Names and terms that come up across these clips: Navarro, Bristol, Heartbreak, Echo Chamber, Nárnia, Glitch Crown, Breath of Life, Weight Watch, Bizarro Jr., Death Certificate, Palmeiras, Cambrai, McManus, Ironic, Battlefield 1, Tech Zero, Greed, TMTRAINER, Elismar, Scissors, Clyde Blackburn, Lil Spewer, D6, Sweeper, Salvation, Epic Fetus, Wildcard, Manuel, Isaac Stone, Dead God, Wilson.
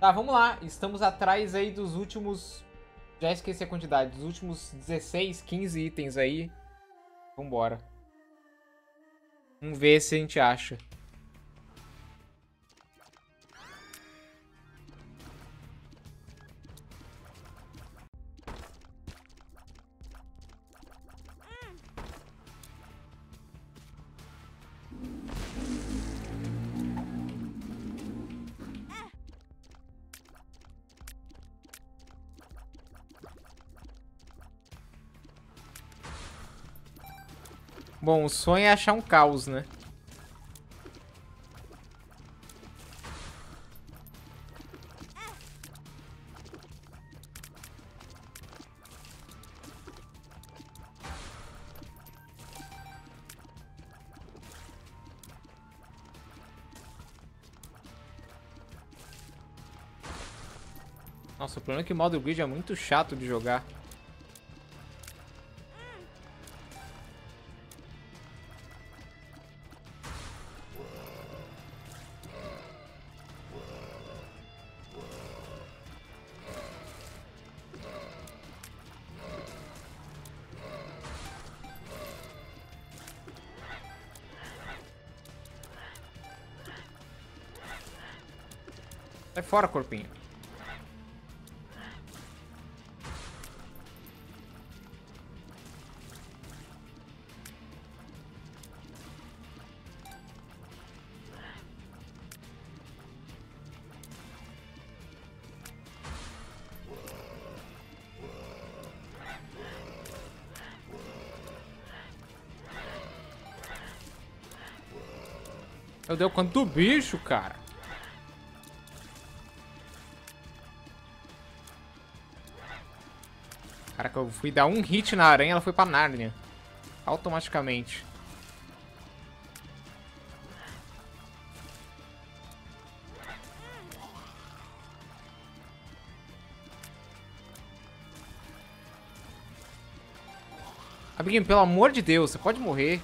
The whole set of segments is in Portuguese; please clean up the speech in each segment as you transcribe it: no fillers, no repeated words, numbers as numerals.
Tá, vamos lá. Estamos atrás aí dos últimos... Já esqueci a quantidade. Dos últimos 16, 15 itens aí. Vambora. Vamos ver se a gente acha. Bom, o sonho é achar um caos, né? Nossa, o problema é que o modo Greed é muito chato de jogar. Sai fora, corpinho. Meu Deus, quanto bicho, cara. Caraca, eu fui dar um hit na aranha, ela foi pra Nárnia. Automaticamente. Amiguinho, pelo amor de Deus, você pode morrer.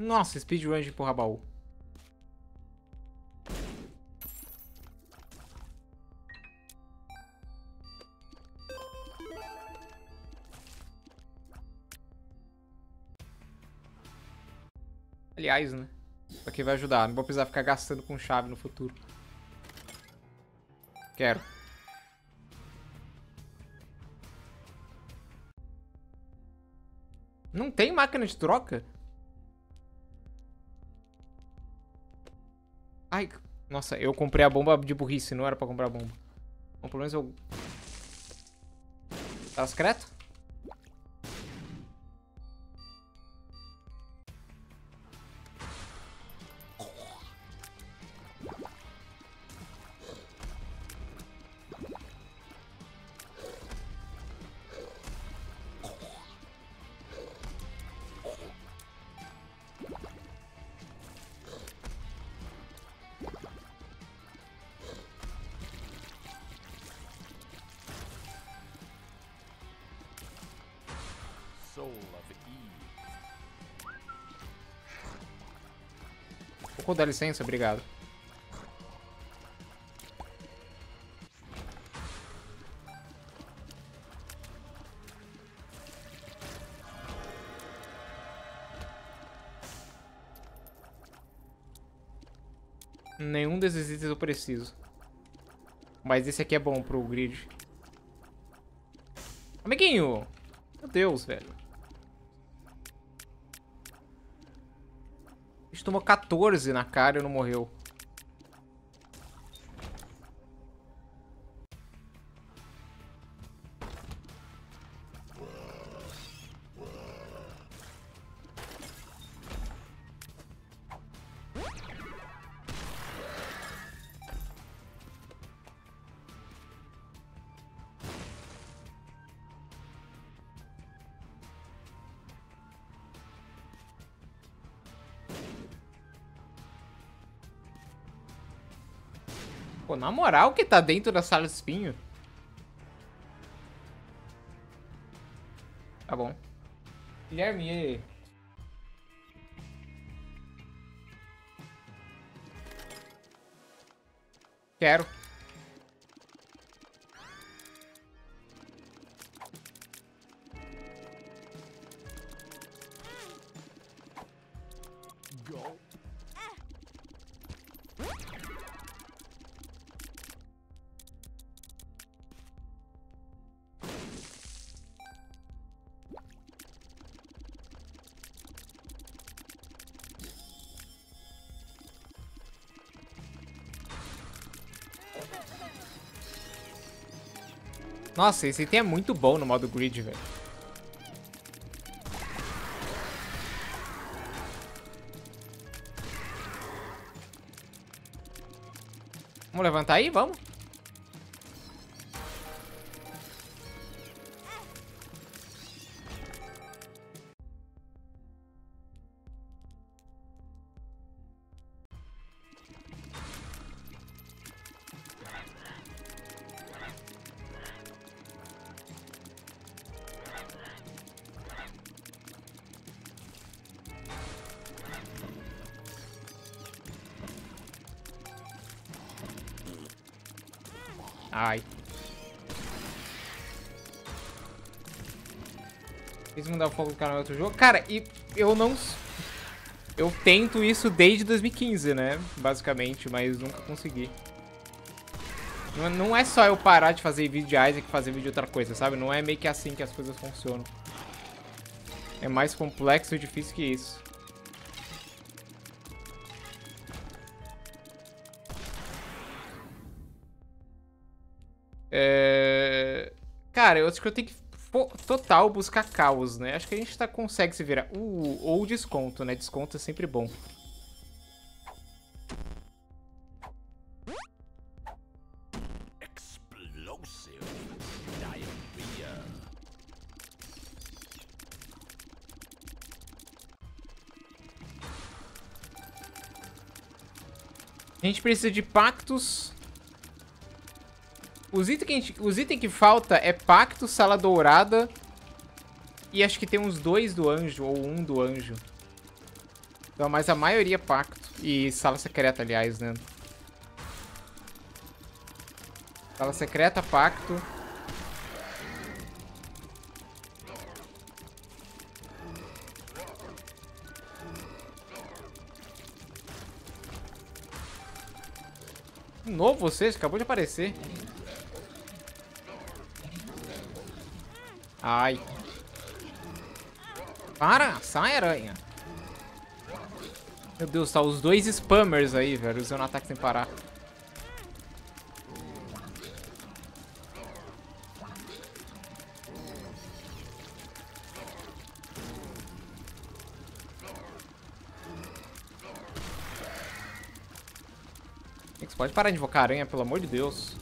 Nossa, speedrun de empurrar baú. Aliás, né? Isso aqui vai ajudar. Não vou precisar ficar gastando com chave no futuro. Quero. Não tem máquina de troca? Ai, nossa, eu comprei a bomba de burrice, não era pra comprar a bomba. Bom, pelo menos eu... Tá secreto? Pô, dá licença, obrigado. Nenhum desses itens eu preciso. Mas esse aqui é bom pro grid. Amiguinho! Meu Deus, velho. Tomou 14 na cara e não morreu. Pô, na moral que tá dentro da sala de espinho. Tá bom. Guilherme. Quero. Nossa, esse item é muito bom no modo Greed, velho. Vamos levantar aí? Vamos. Ai. Fiz mudar o foco do canal em outro jogo. Cara, e eu não... Eu tento isso desde 2015, né? Basicamente, mas nunca consegui. Não é só eu parar de fazer vídeo de Isaac e fazer vídeo de outra coisa, sabe? Não é meio que assim que as coisas funcionam. É mais complexo e difícil que isso. Cara, eu acho que eu tenho que total buscar caos, né? Acho que a gente tá, consegue se virar. Ou desconto, né? Desconto é sempre bom. Explosive diarrhea. A gente precisa de pactos. Os itens que falta é Pacto, Sala Dourada. E acho que tem uns dois do Anjo, ou um do Anjo. Então, mas a maioria é Pacto. E Sala Secreta, aliás, né? Sala Secreta, Pacto. De novo vocês? Acabou de aparecer. Ai. Para, sai, aranha. Meu Deus, tá os dois spammers aí, velho, usando ataque sem parar. Você pode parar de invocar aranha, pelo amor de Deus.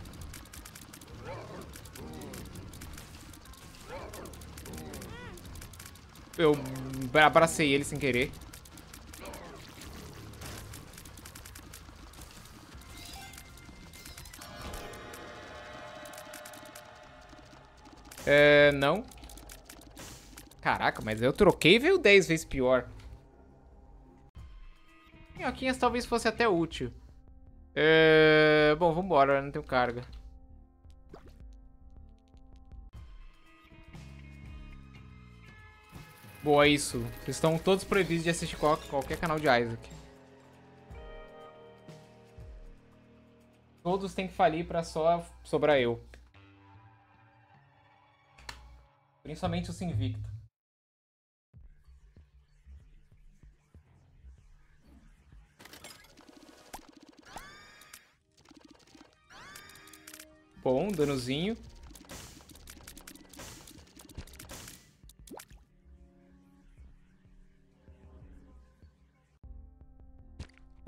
Eu abracei ele sem querer. É, não. Caraca, mas eu troquei e veio 10 vezes pior. Minhoquinhas talvez fosse até útil. É, bom, vambora, não tenho carga. Boa, é isso. Vocês estão todos proibidos de assistir qualquer canal de Isaac. Todos têm que falir pra só sobrar eu. Principalmente os invictos. Bom, danozinho.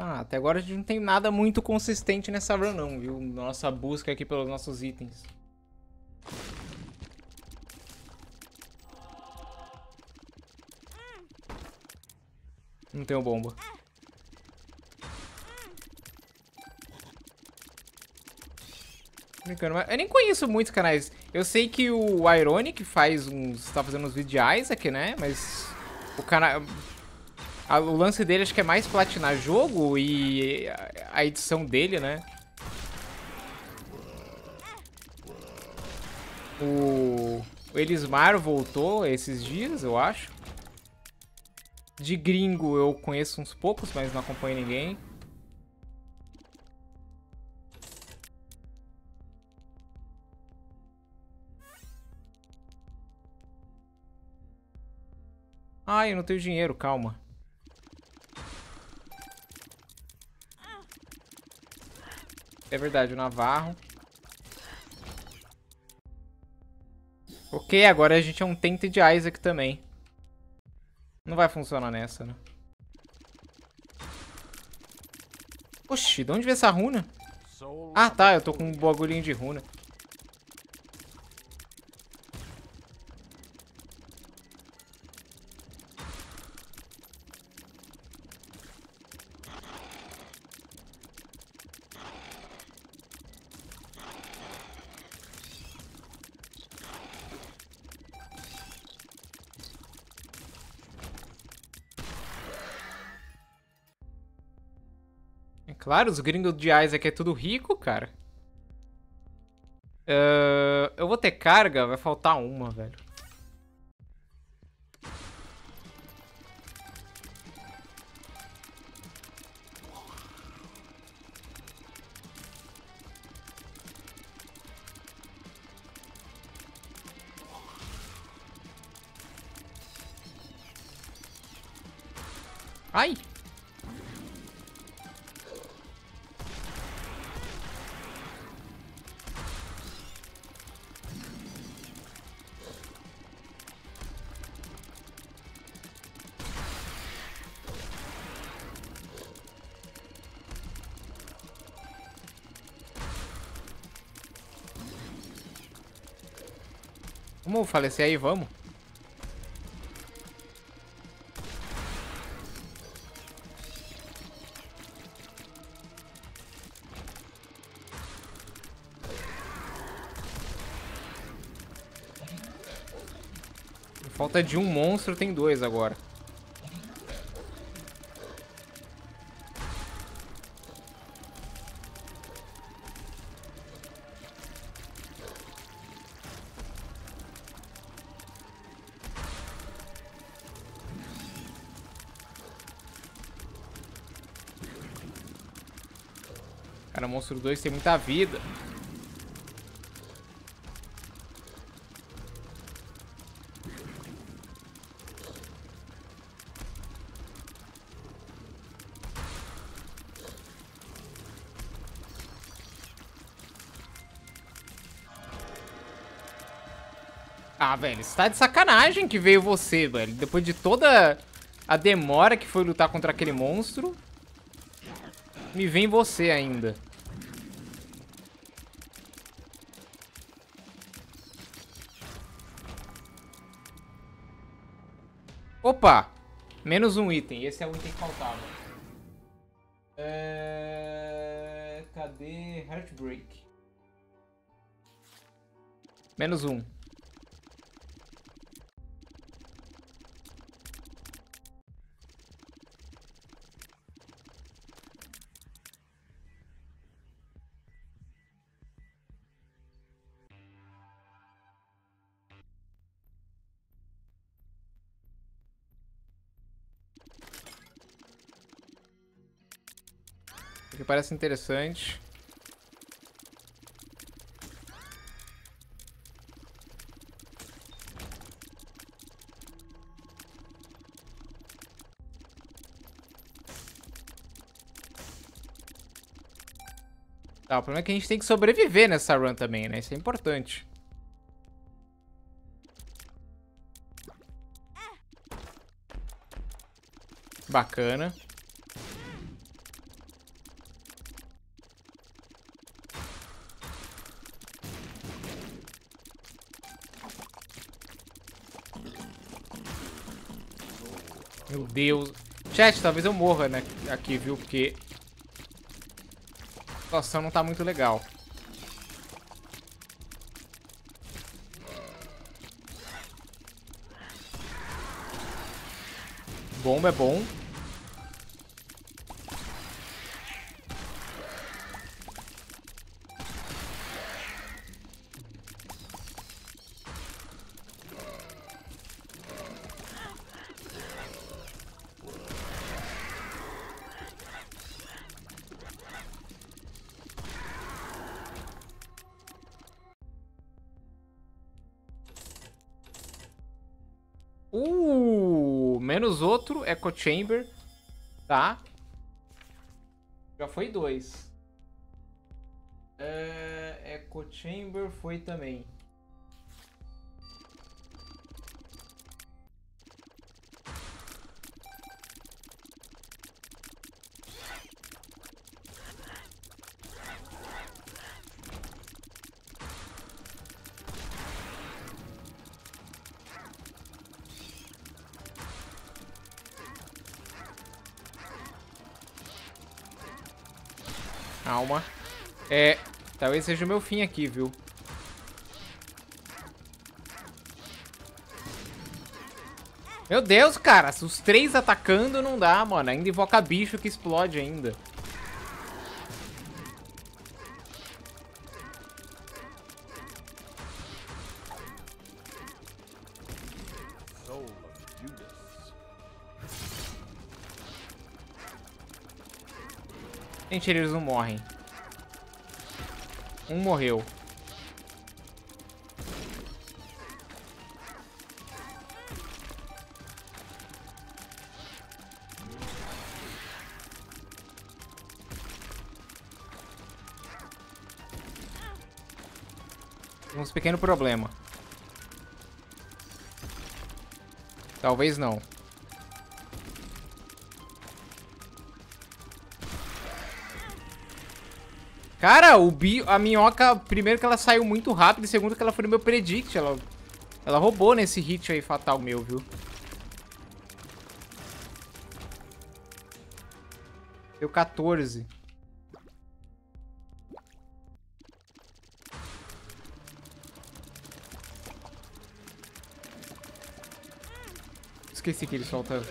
Ah, até agora a gente não tem nada muito consistente nessa run não, viu? Nossa busca aqui pelos nossos itens. Não tenho bomba. Brincando, eu nem conheço muitos canais. Eu sei que o Ironic faz uns... tá fazendo uns vídeos de Isaac, né? Mas o canal... o lance dele acho que é mais platinar jogo e a edição dele, né? O Elismar voltou esses dias, eu acho. De gringo eu conheço uns poucos, mas não acompanho ninguém. Ai, eu não tenho dinheiro, calma. É verdade, o Navarro. Ok, agora a gente é um tente de Isaac também. Não vai funcionar nessa, né? Oxi, de onde veio essa runa? Ah, tá, eu tô com um bagulhinho de runa. Claro, os gringos de Isaac é tudo rico, cara. Eu vou ter carga? Vai faltar uma, velho. Ai! Vamos falecer aí, vamos. Falta de um monstro, tem dois agora. Cara, o monstro 2 tem muita vida. Ah, velho, você tá de sacanagem que veio você, velho. Depois de toda a demora que foi lutar contra aquele monstro, me vem você ainda. Opa! Menos um item. Esse é o item que faltava. Cadê Heartbreak? Menos um. Que parece interessante. Tá, o problema é que a gente tem que sobreviver nessa run também, né? Isso é importante. Bacana. Meu Deus. Chat, talvez eu morra, né, aqui, viu? Porque a situação não tá muito legal. Bomba é bom. Menos outro, Echo Chamber, tá? Já foi 2. Echo Chamber foi também. Calma. Talvez seja o meu fim aqui, viu? Meu Deus, cara. Se os 3 atacando, não dá, mano. Ainda invoca bicho que explode ainda. Gente, eles não morrem. Um morreu. Temos um pequeno problema. Talvez não. Cara, a minhoca, primeiro que ela saiu muito rápido e segundo que ela foi no meu predict. Ela roubou nesse hit aí fatal meu, viu? Deu 14. Esqueci que ele solta...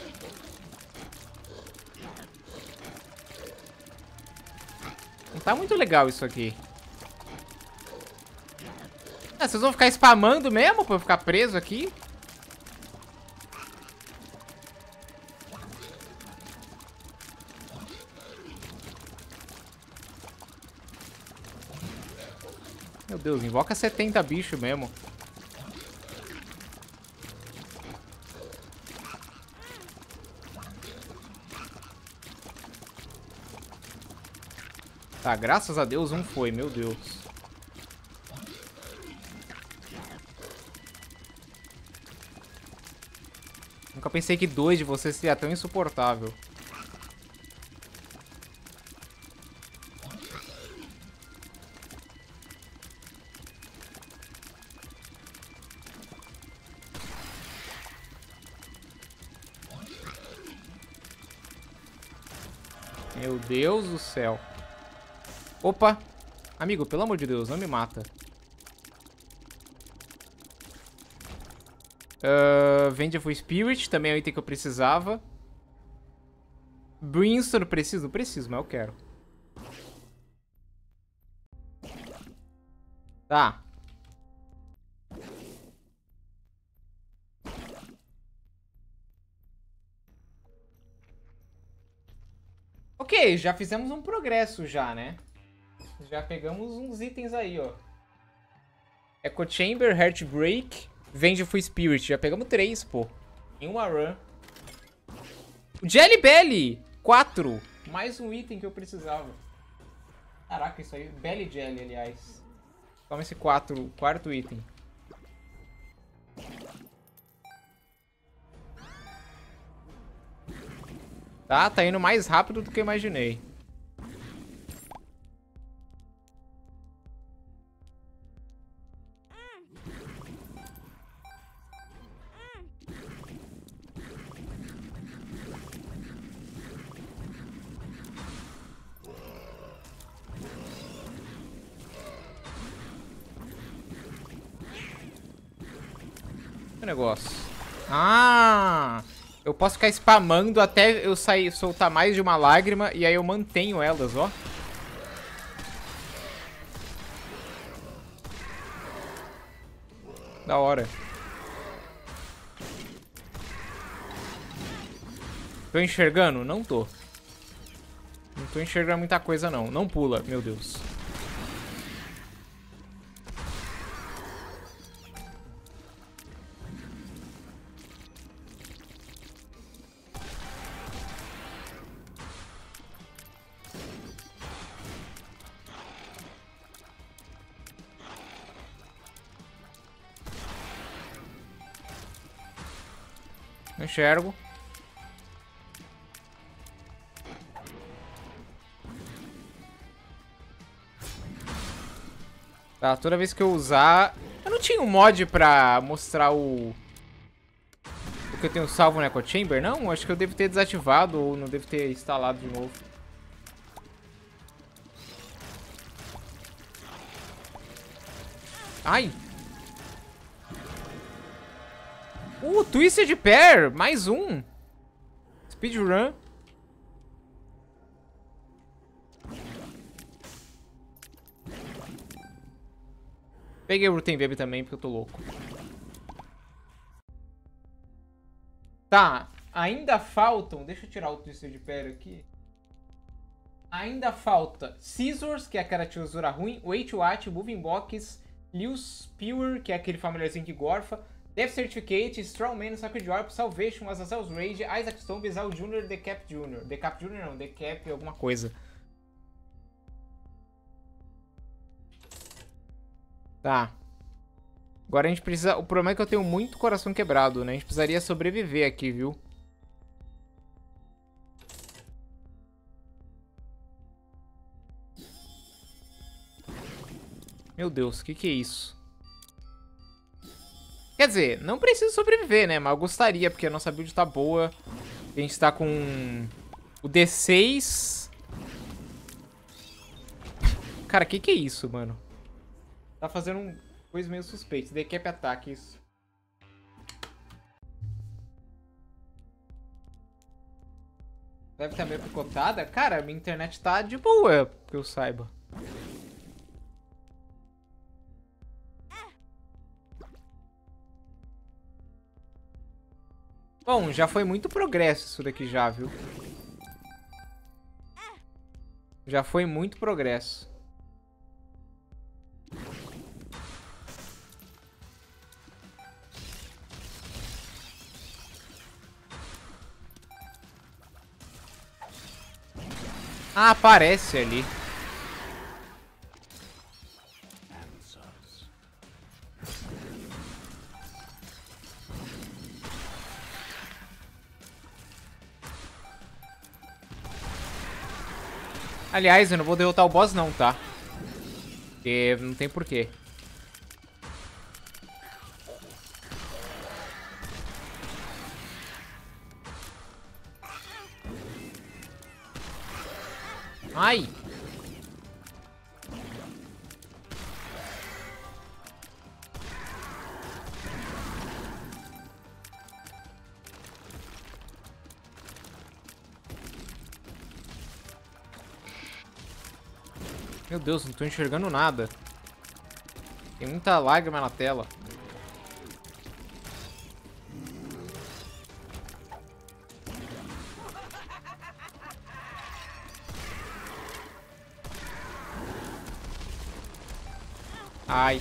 Tá muito legal isso aqui. Vocês vão ficar spamando mesmo pra eu ficar preso aqui? Meu Deus, invoca 70 bichos mesmo. Tá, graças a Deus um foi, meu Deus. Nunca pensei que 2 de vocês seria tão insuportável. Meu Deus do céu. Opa! Amigo, pelo amor de Deus, não me mata. Vengeful Spirit também é um item que eu precisava. Brimstone, preciso? Preciso, mas eu quero. Tá. Ok, já fizemos um progresso já, né? Já pegamos uns itens aí, ó. Echo Chamber, Heartbreak, Vengeful Spirit. Já pegamos 3, pô. Em uma run. Jelly Belly! 4. Mais um item que eu precisava. Caraca, isso aí. Belly Jelly, aliás. Toma esse 4. Quarto item. Tá indo mais rápido do que eu imaginei. Negócio. Ah! Eu posso ficar spamando até eu sair, soltar mais de uma lágrima e aí eu mantenho elas, ó. Da hora. Tô enxergando? Não tô. Não tô enxergando muita coisa, não. Não pula, meu Deus. Não enxergo. Tá, toda vez que eu usar... Eu não tinha um mod pra mostrar o... O que eu tenho salvo no Echo Chamber, não? Acho que eu devo ter desativado ou não devo ter instalado de novo. Ai! Twisted Pair! Mais um! Speedrun. Peguei o Root & Baby também, porque eu tô louco. Tá, ainda faltam... Deixa eu tirar o Twisted Pair aqui. Ainda falta Scissors, que é aquela tesoura ruim. Weight Watch, Moving Box, Lil Spewer, que é aquele familiarzinho que gorfa. Death Certificate, Strongman, Sacred Orb, Salvation, Azazel's Rage, Isaac Stone, Bizarro Jr., Decap Jr. Decap Jr. não, Decap alguma coisa. Tá. Agora a gente precisa... O problema é que eu tenho muito coração quebrado, né? A gente precisaria sobreviver aqui, viu? Meu Deus, o que é isso? Quer dizer, não preciso sobreviver, né? Mas eu gostaria, porque a nossa build tá boa. A gente tá com o D6. Cara, que é isso, mano? Tá fazendo um coisa meio suspeita. Decap ataque, isso. Deve estar meio picotada? Cara, minha internet tá de boa, que eu saiba. Bom, já foi muito progresso isso daqui já, viu? Já foi muito progresso. Ah, aparece ali. Aliás, eu não vou derrotar o boss não, tá? Porque não tem porquê. Ai! Meu Deus, não tô enxergando nada. Tem muita lágrima na tela. Ai.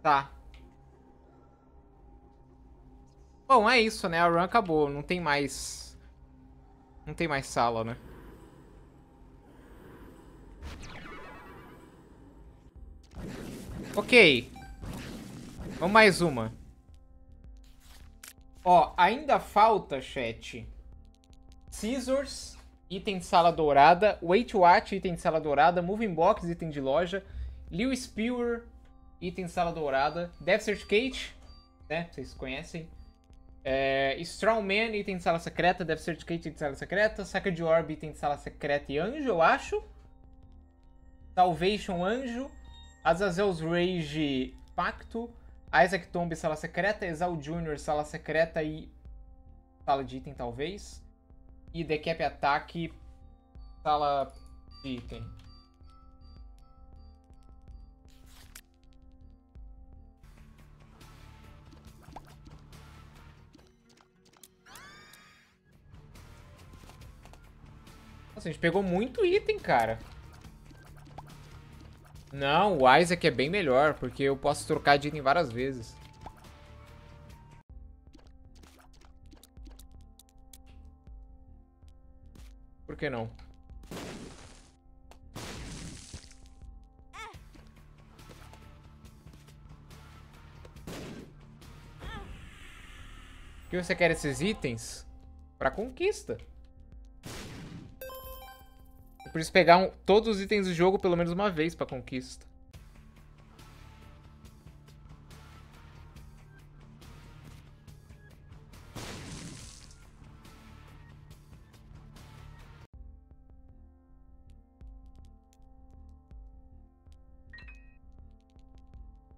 Tá. Bom, é isso, né? A run acabou. Não tem mais... Não tem mais sala, né? Ok. Vamos mais uma. Ó, ainda falta, chat, Scissors, item de sala dourada, Weight Watch, item de sala dourada, Moving Box, item de loja, Lil Spewer, item de sala dourada, Death Certificate, né, vocês conhecem, Strongman, item de sala secreta, Death Certificate, item de sala secreta, Sacred Orb, item de sala secreta e anjo, eu acho, Salvation, Anjo. Azazel's Rage, Pacto. Isaac Tomb, Sala Secreta. Exal Jr., Sala Secreta e... Sala de Item, talvez. E Decap Ataque, Sala de Item. Nossa, a gente pegou muito item, cara. Não, o Isaac é bem melhor, porque eu posso trocar de item várias vezes. Por que não? Por que você quer esses itens? Pra conquista. Por isso pegar todos os itens do jogo pelo menos uma vez pra conquista.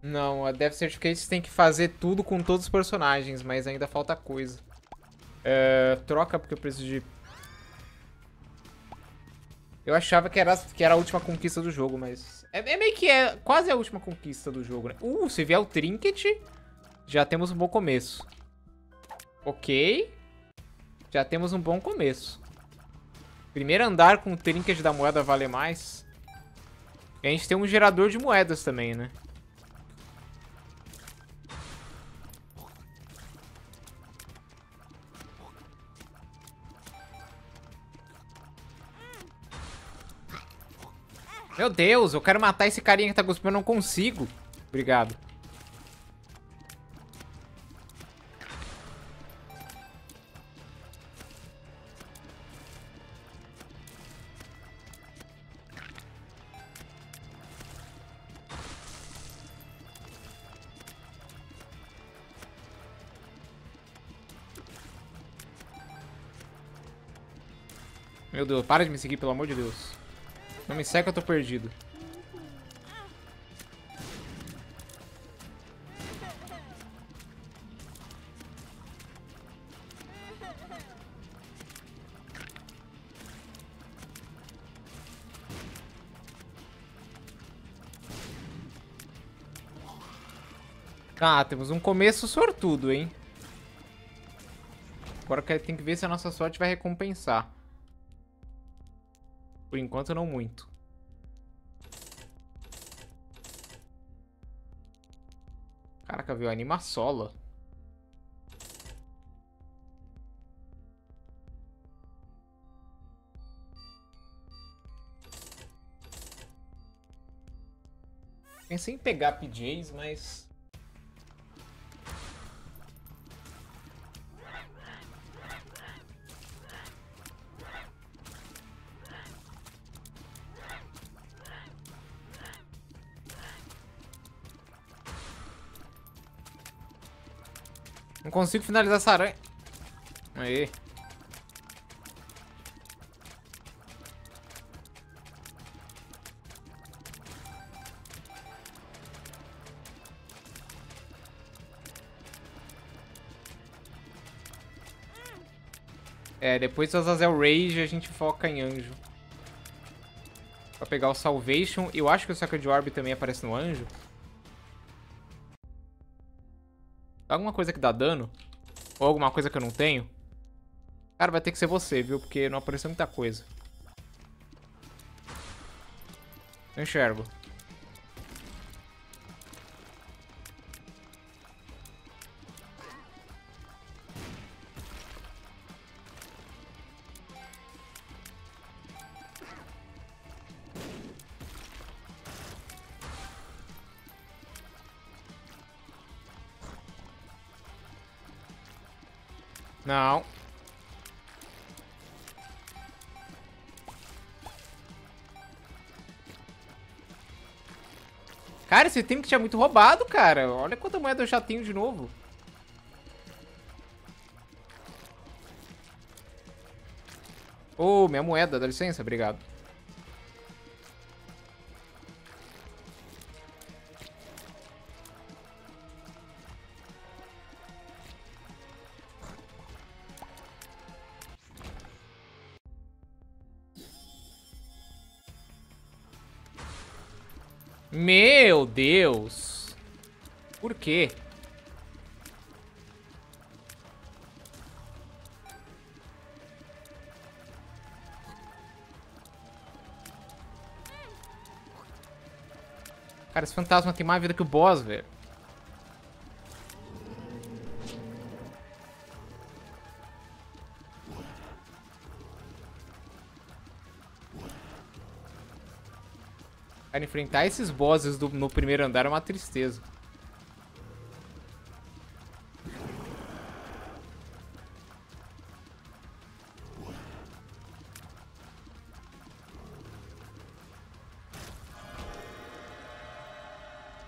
Não, a Death Certificate tem que fazer tudo com todos os personagens, mas ainda falta coisa. Troca, porque eu preciso de... Eu achava que era a última conquista do jogo, mas... É meio que é quase a última conquista do jogo, né? Se vier o Trinket, já temos um bom começo. Ok. Já temos um bom começo. Primeiro andar com o Trinket da moeda vale mais. E a gente tem um gerador de moedas também, né? Meu Deus, eu quero matar esse carinha que tá cuspindo, eu não consigo. Obrigado. Meu Deus, para de me seguir, pelo amor de Deus. Não me segue que eu tô perdido. Ah, temos um começo sortudo, hein? Agora tem que ver se a nossa sorte vai recompensar. Por enquanto, não muito. Caraca, viu? Anima sola. Pensei em pegar PJs, mas... Não consigo finalizar essa aranha. Aí. É, depois do Azazel Rage a gente foca em anjo. Pra pegar o Salvation. Eu acho que o Sacred Orb também aparece no anjo. Alguma coisa que dá dano? Ou alguma coisa que eu não tenho? Cara, vai ter que ser você, viu? Porque não apareceu muita coisa. Não enxergo. Não. Cara, esse time que tinha muito roubado, cara. Olha quanta moeda eu já tenho de novo. Minha moeda, dá licença, obrigado. Meu Deus! Por quê? Cara, esse fantasma tem mais vida que o boss, velho. Cara, enfrentar esses bosses no primeiro andar é uma tristeza.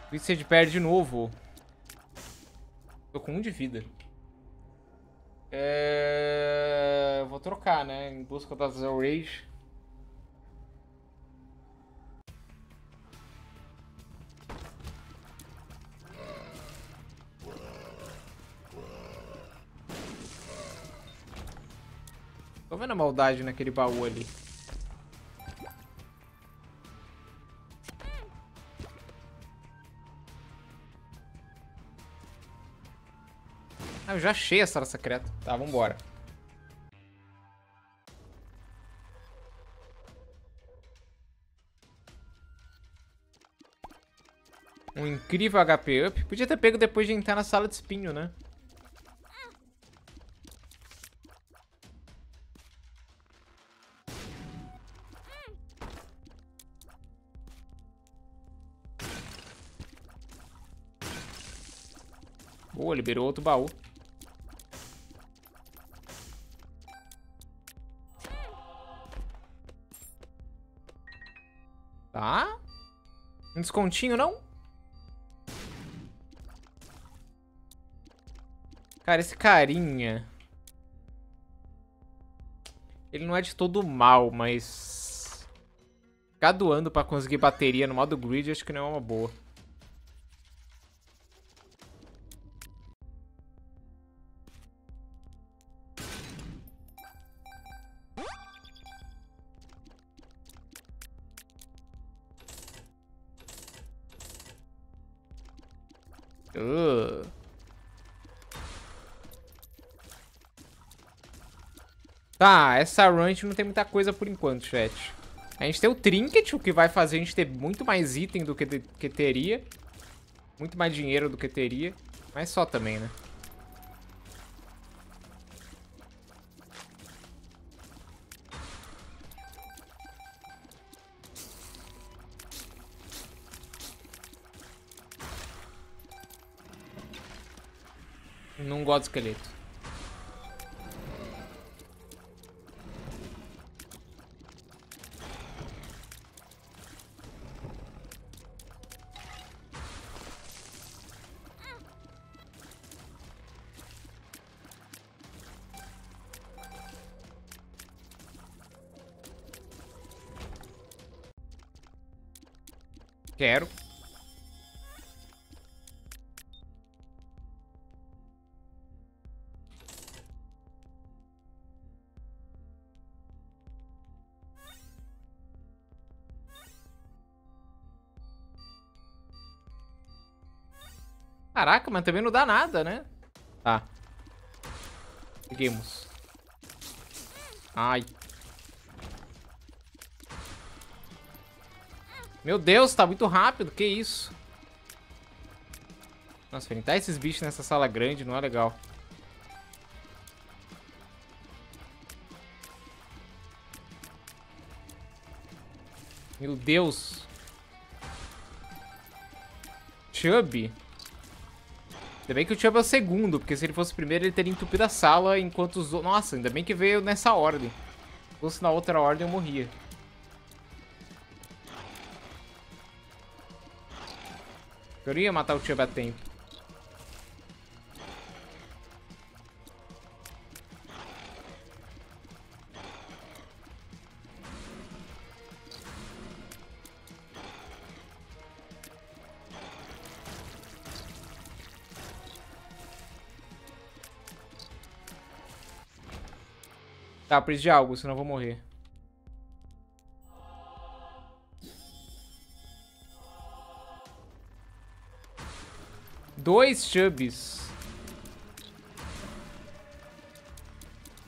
Twisted Pair de novo. Tô com 1 de vida. É... vou trocar, né? Em busca da Azazel's Rage. Tô vendo a maldade naquele baú ali. Ah, eu já achei a sala secreta. Tá, vambora. Um incrível HP up. Podia ter pego depois de entrar na sala de espinho, né? Boa, liberou outro baú. Tá. Um descontinho, não? Cara, esse carinha... ele não é de todo mal, mas... ficar doando pra conseguir bateria no modo Greed acho que não é uma boa. Tá, essa run a gente não tem muita coisa por enquanto, chat. A gente tem o trinket, o que vai fazer a gente ter muito mais item do que teria. Muito mais dinheiro do que teria. Mas só também, né? Não gosto de esqueleto. Quero. Caraca, mas também não dá nada, né? Tá. Seguimos. Ai. Meu Deus, tá muito rápido, que isso? Nossa, enfrentar esses bichos nessa sala grande não é legal. Meu Deus. Chubby. Ainda bem que o Chubby é o segundo, porque se ele fosse o primeiro ele teria entupido a sala enquanto os... nossa, ainda bem que veio nessa ordem. Se fosse na outra ordem eu morria. Eu ia matar o Chubby a tempo. Tá, eu preciso de algo, senão eu vou morrer. Dois chubs.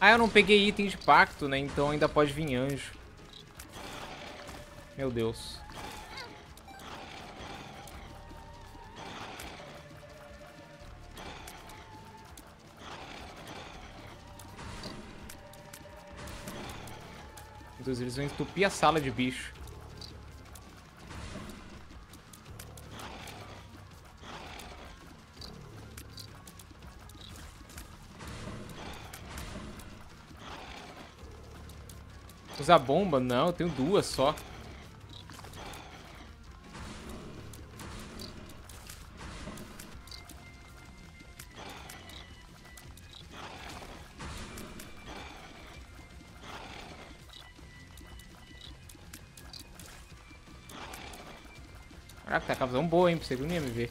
Ah, eu não peguei item de pacto, né? Então ainda pode vir anjo. Meu Deus. Meu Deus, eles vão entupir a sala de bicho. Usar bomba? Não, eu tenho duas só. Caraca, tá com a visão boa, hein? Pra você que eu não ia me ver.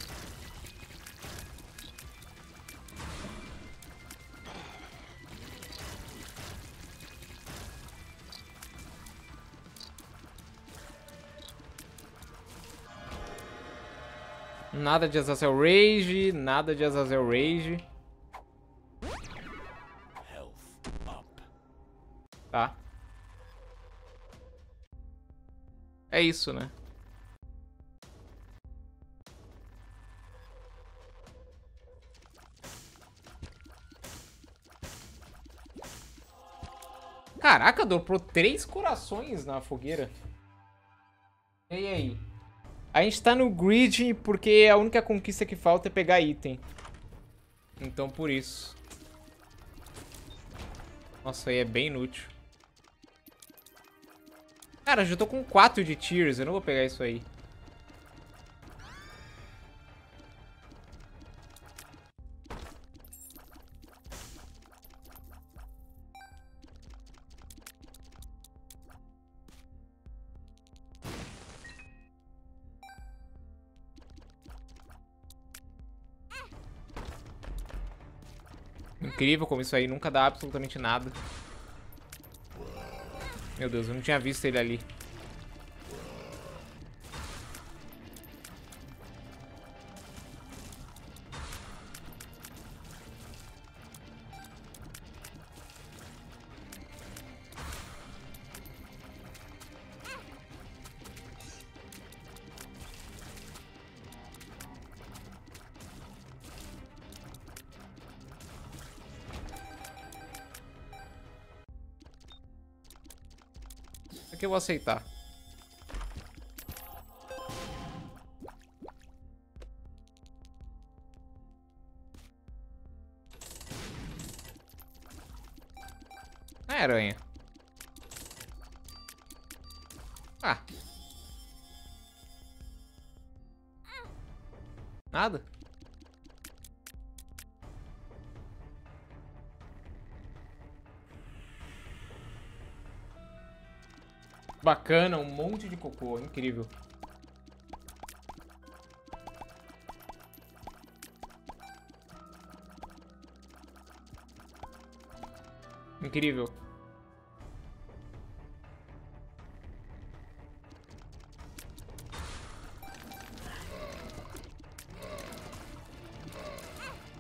Nada de Azazel's Rage, nada de Azazel's Rage. Tá. É isso, né? Caraca, dobrou 3 corações na fogueira. E aí? A gente tá no Greed porque a única conquista que falta é pegar item. Então por isso. Nossa, aí é bem inútil. Cara, eu já tô com 4 de tiers, eu não vou pegar isso aí. Incrível como isso aí nunca dá absolutamente nada. Meu Deus, eu não tinha visto ele ali. Que eu vou aceitar. Não é aranha. Ah. Nada. Bacana, um monte de cocô, incrível. Incrível.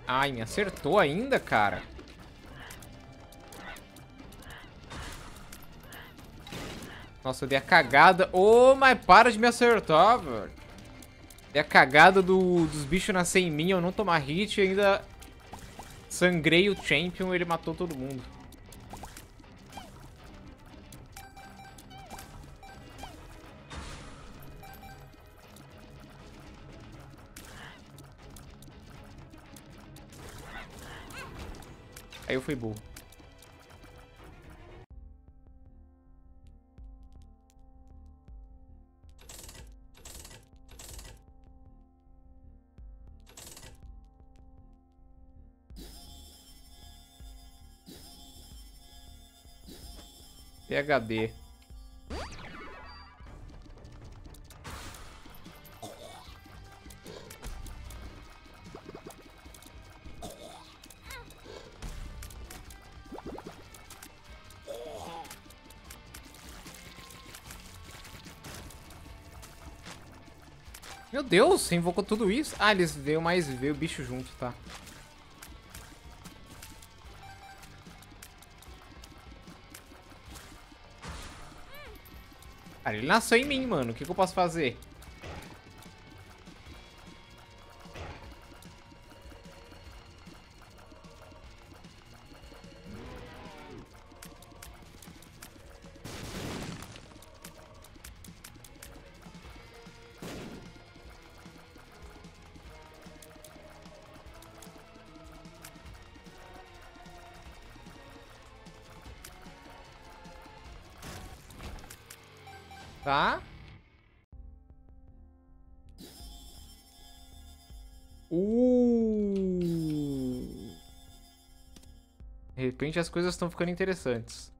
Ai, me acertou ainda, cara. Nossa, eu dei a cagada. Ô, mas para de me acertar, velho. Dei a cagada dos bichos nascer em mim, eu não tomar hit e ainda sangrei o champion, ele matou todo mundo. Aí eu fui burro. PHD. Meu Deus, você invocou tudo isso? Ah, eles veio mais, veio o bicho junto, tá. Cara, ele nasceu em mim, mano. O que, que eu posso fazer? Tá? De repente as coisas estão ficando interessantes.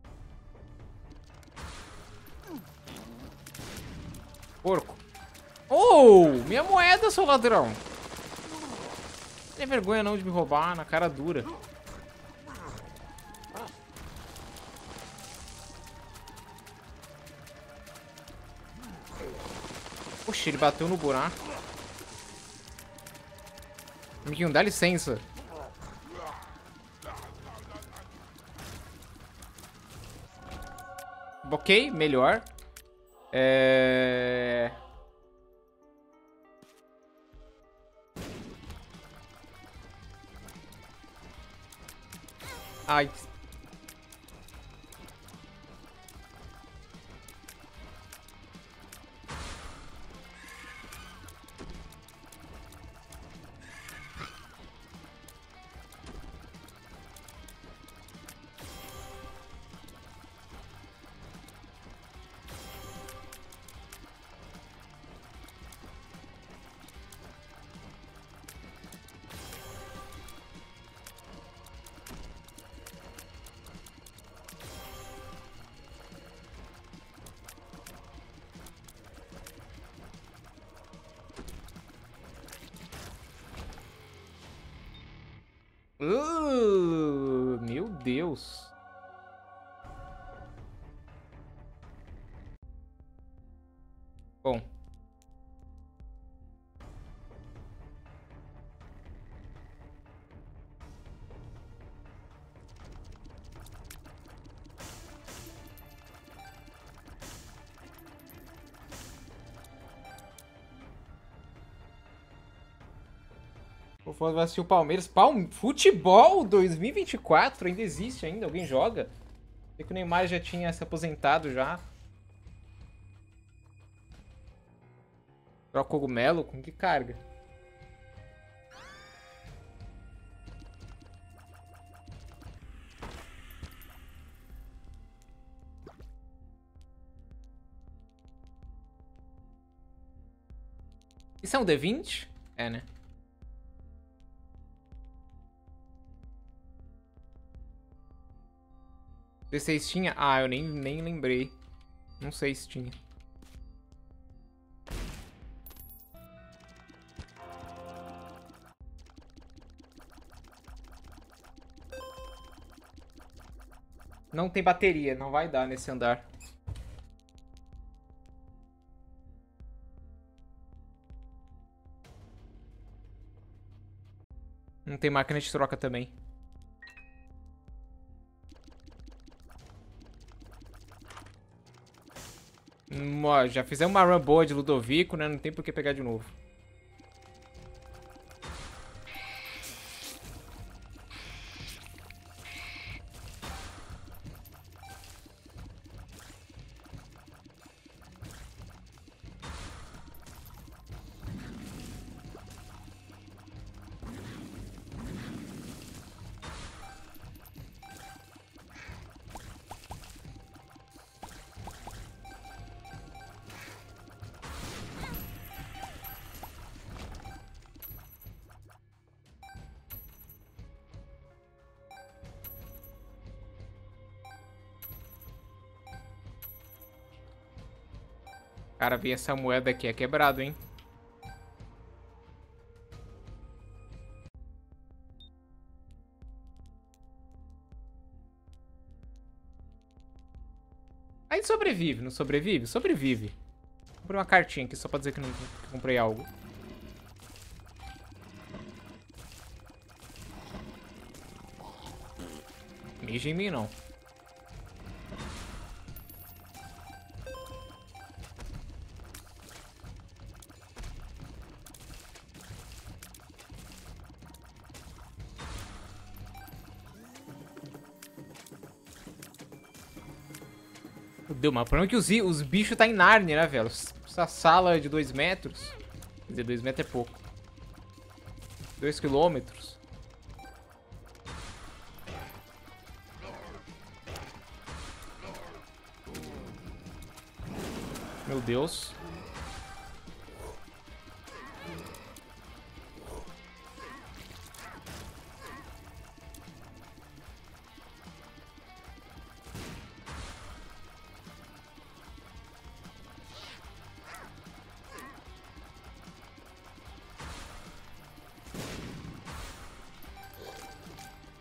Porco. Oh! Minha moeda, seu ladrão! Não tem vergonha não de me roubar na cara dura. Oxi, ele bateu no buraco. Amiguinho, dá licença. Ok, melhor. Ai. Meu Deus. Bom. Vai assistir o Palmeiras. Futebol 2024 ainda existe ainda? Alguém joga? Sei que o Neymar já tinha se aposentado já. Troca o cogumelo? Com que carga? Isso é um D20? É, né? D6 tinha? Ah, eu nem lembrei. Não sei se tinha. Não tem bateria, não vai dar nesse andar. Não tem máquina de troca também. Já fizemos uma run boa de Ludovico, né? Não tem por que pegar de novo. Cara, vi essa moeda aqui, é quebrado, hein? Aí sobrevive, não sobrevive? Sobrevive. Não comprei uma cartinha aqui só pra dizer que não que comprei algo. Mija em mim, não. Deu, mas o problema é que os bichos tá em Nárnia, né, velho? Essa sala de 2 metros. Quer dizer, 2 metros é pouco. 2 quilômetros. Meu Deus.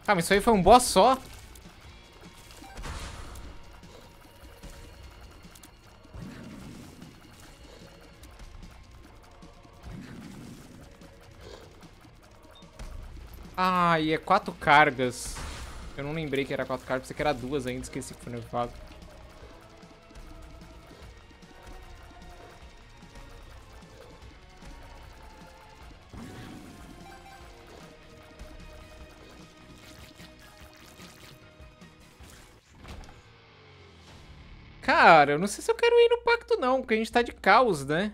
Ah, mas isso aí foi um boss só. Ah, e é 4 cargas. Eu não lembrei que era 4 cargas, pensei que era 2 ainda, esqueci que foi nervado. Cara, eu não sei se eu quero ir no pacto não, porque a gente tá de caos, né?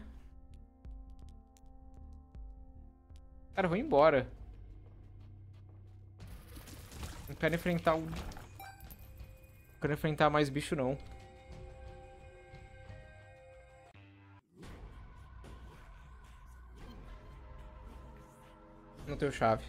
Cara, eu vou embora. Não quero enfrentar o... Não quero enfrentar mais bicho não. Não tenho chave.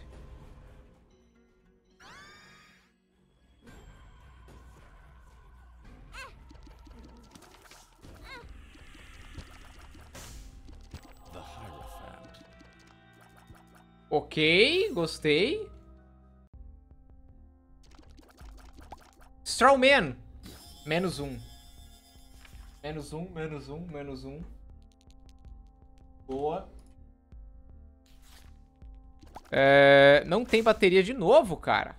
Ok, gostei. Strawman. -1. Boa. É, não tem bateria de novo, cara.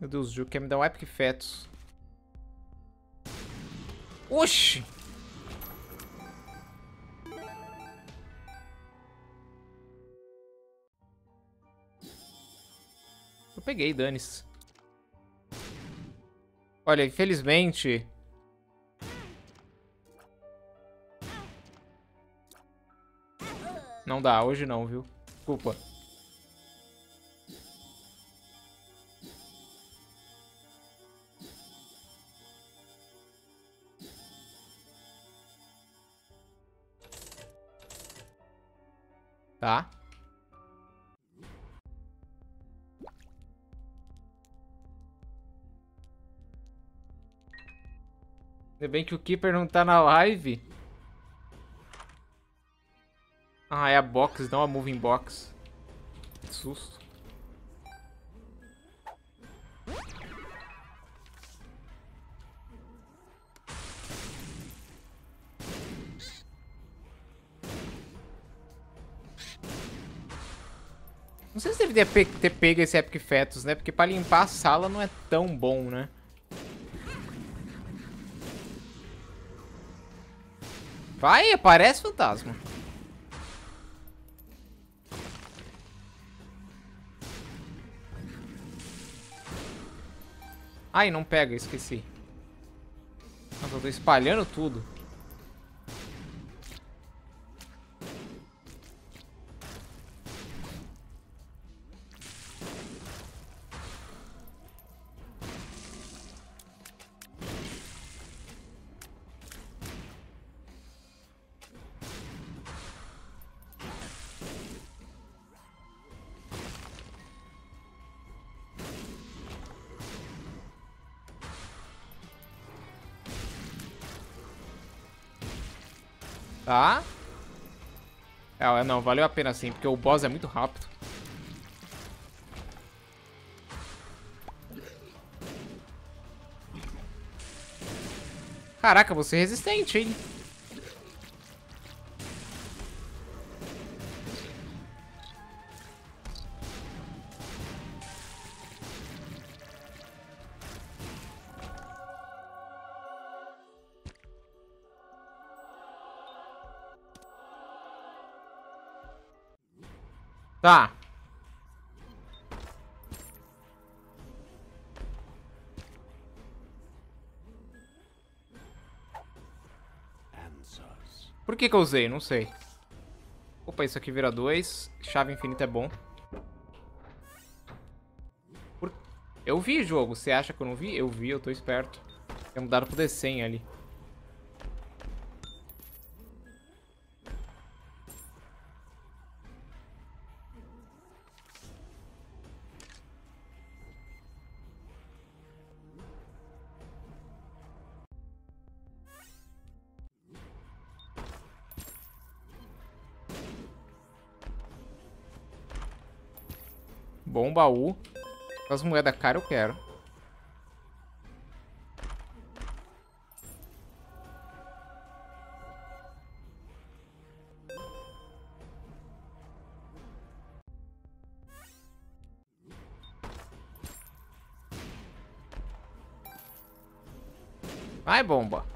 Meu Deus, o jogo quer me dar um Epic Fetus. Oxi. Peguei, dane-se. Olha, infelizmente... Não dá, hoje não, viu? Desculpa. Tá. Ainda bem que o Keeper não tá na live. Ah, é a box, não a Moving Box. Que susto. Não sei se deve ter pego esse Epic Fetus, né? Porque pra limpar a sala não é tão bom, né? Vai, aparece fantasma. Ai, não pega, esqueci. Nossa, eu tô espalhando tudo. Tá. Ah, não, valeu a pena sim, porque o boss é muito rápido. Caraca, você é resistente, hein? Tá. Por que eu usei? Não sei. Opa, isso aqui vira 2. Chave infinita é bom. Eu vi, jogo. Você acha que eu não vi? Eu vi, eu tô esperto. Tinha mudado pro D100 ali. Bom baú. As moedas caras eu quero. Vai, bomba.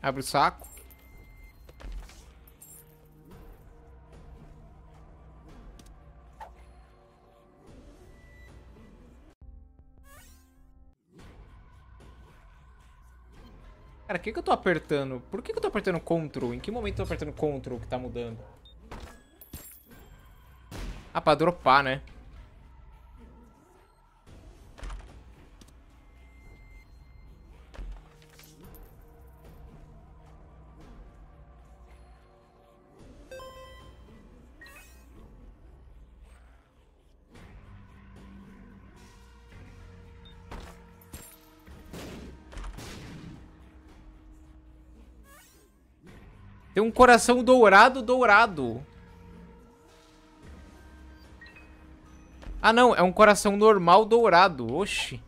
Abre o saco. Cara, o que eu tô apertando? Por que eu tô apertando CTRL? Em que momento eu tô apertando CTRL que tá mudando? Ah, pra dropar, né? Tem um coração dourado. Ah, não. É um coração normal dourado. Oxi.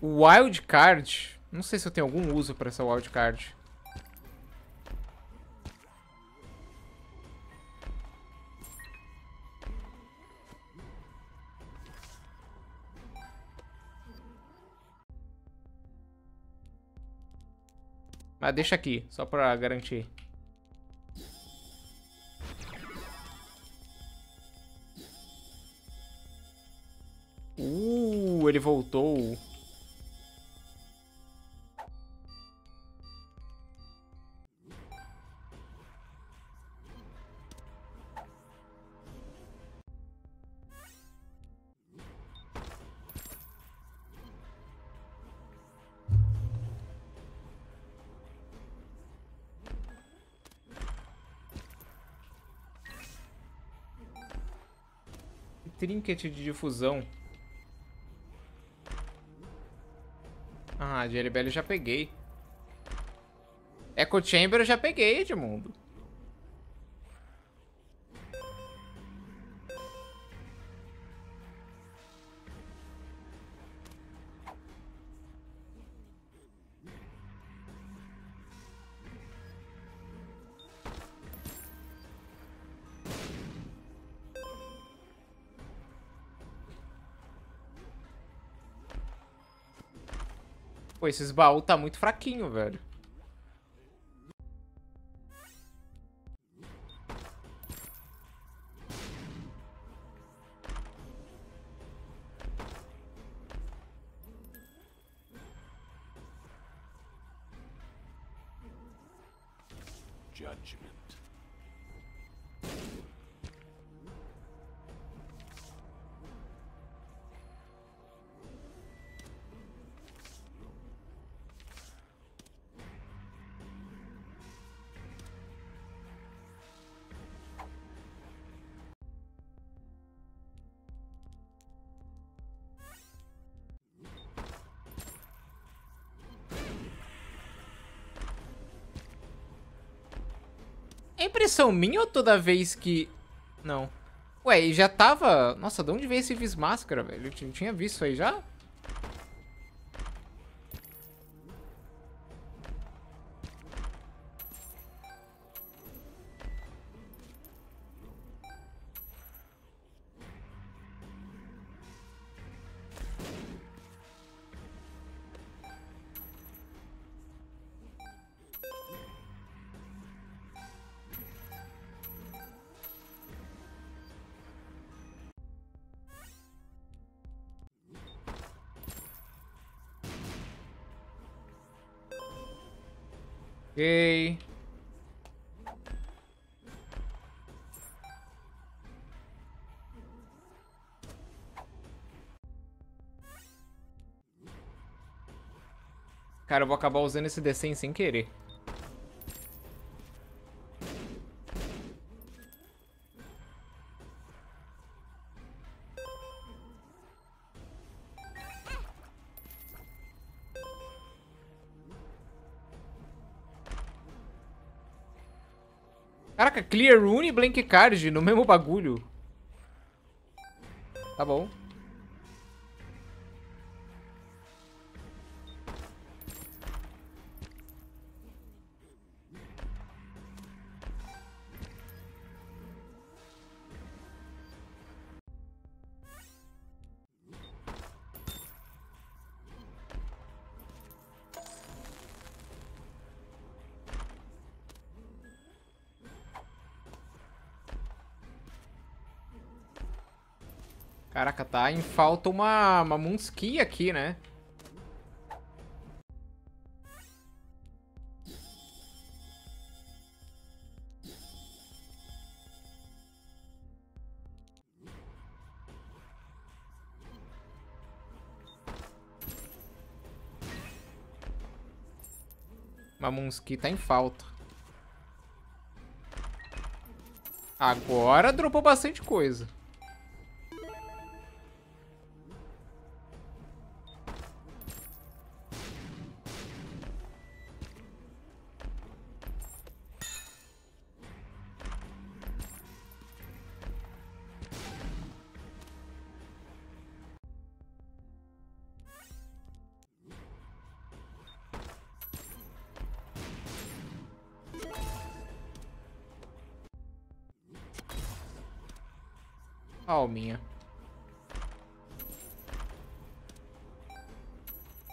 Wildcard. Não sei se eu tenho algum uso pra essa wildcard. Mas deixa aqui, só pra garantir. Ele voltou. Trinket de difusão. Ah, Jelly Belly eu já peguei. Echo Chamber eu já peguei, Edmundo. Pô, esses baús tá muito fraquinho, velho. Judgment. É impressão minha ou toda vez que... Não. Ué, e já tava... Nossa, de onde veio esse Vis Máscara, velho? Eu não tinha visto isso aí já? Ok. Cara, eu vou acabar usando esse D100 sem querer. Caraca, Clear Rune e Blank Card no mesmo bagulho. Tá bom. Caraca, tá em falta uma Moonski aqui, né? Uma Moonski tá em falta. Agora dropou bastante coisa. Alminha.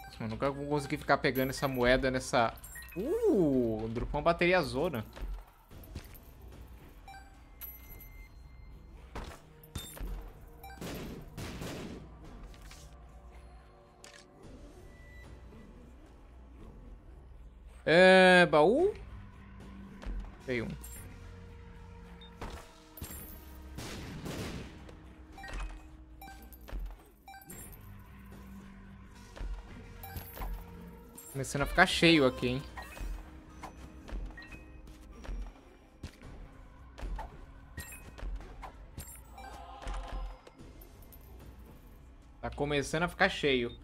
Nossa, eu nunca vou conseguir ficar pegando essa moeda nessa... Dropou uma bateria zona. É... baú? Tem um. Começando a ficar cheio aqui, hein? Tá começando a ficar cheio.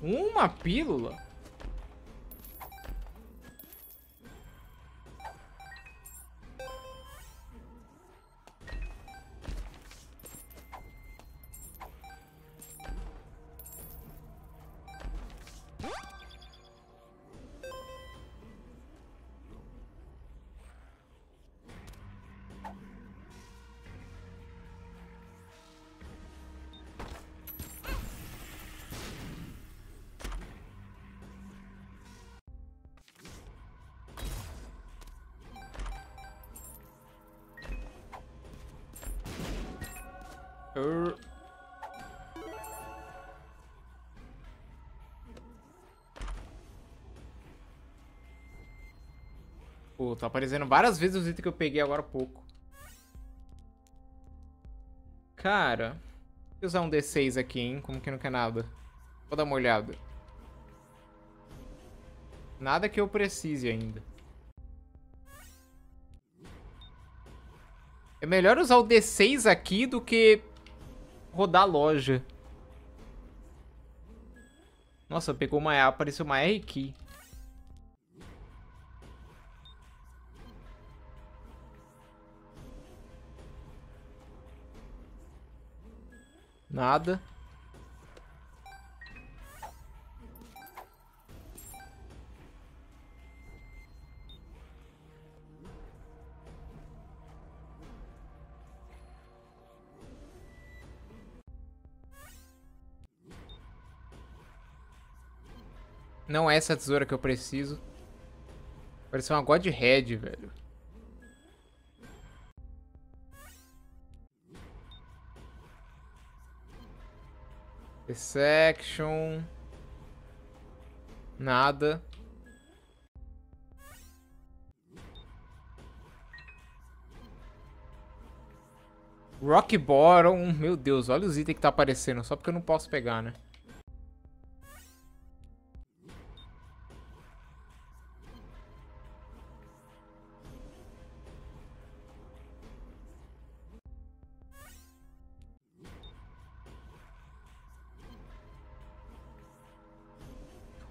Uma pílula? Pô, tá aparecendo várias vezes os itens que eu peguei agora há pouco. Cara, deixa eu usar um D6 aqui, hein? Como que não quer nada? Vou dar uma olhada. Nada que eu precise ainda. É melhor usar o D6 aqui do que rodar a loja. Nossa, pegou uma... apareceu uma R key. Nada. Não é essa tesoura que eu preciso. Parece uma God Head, velho. Section. Nada. Rock Bottom. Meu Deus, olha os itens que tá aparecendo. Só porque eu não posso pegar, né?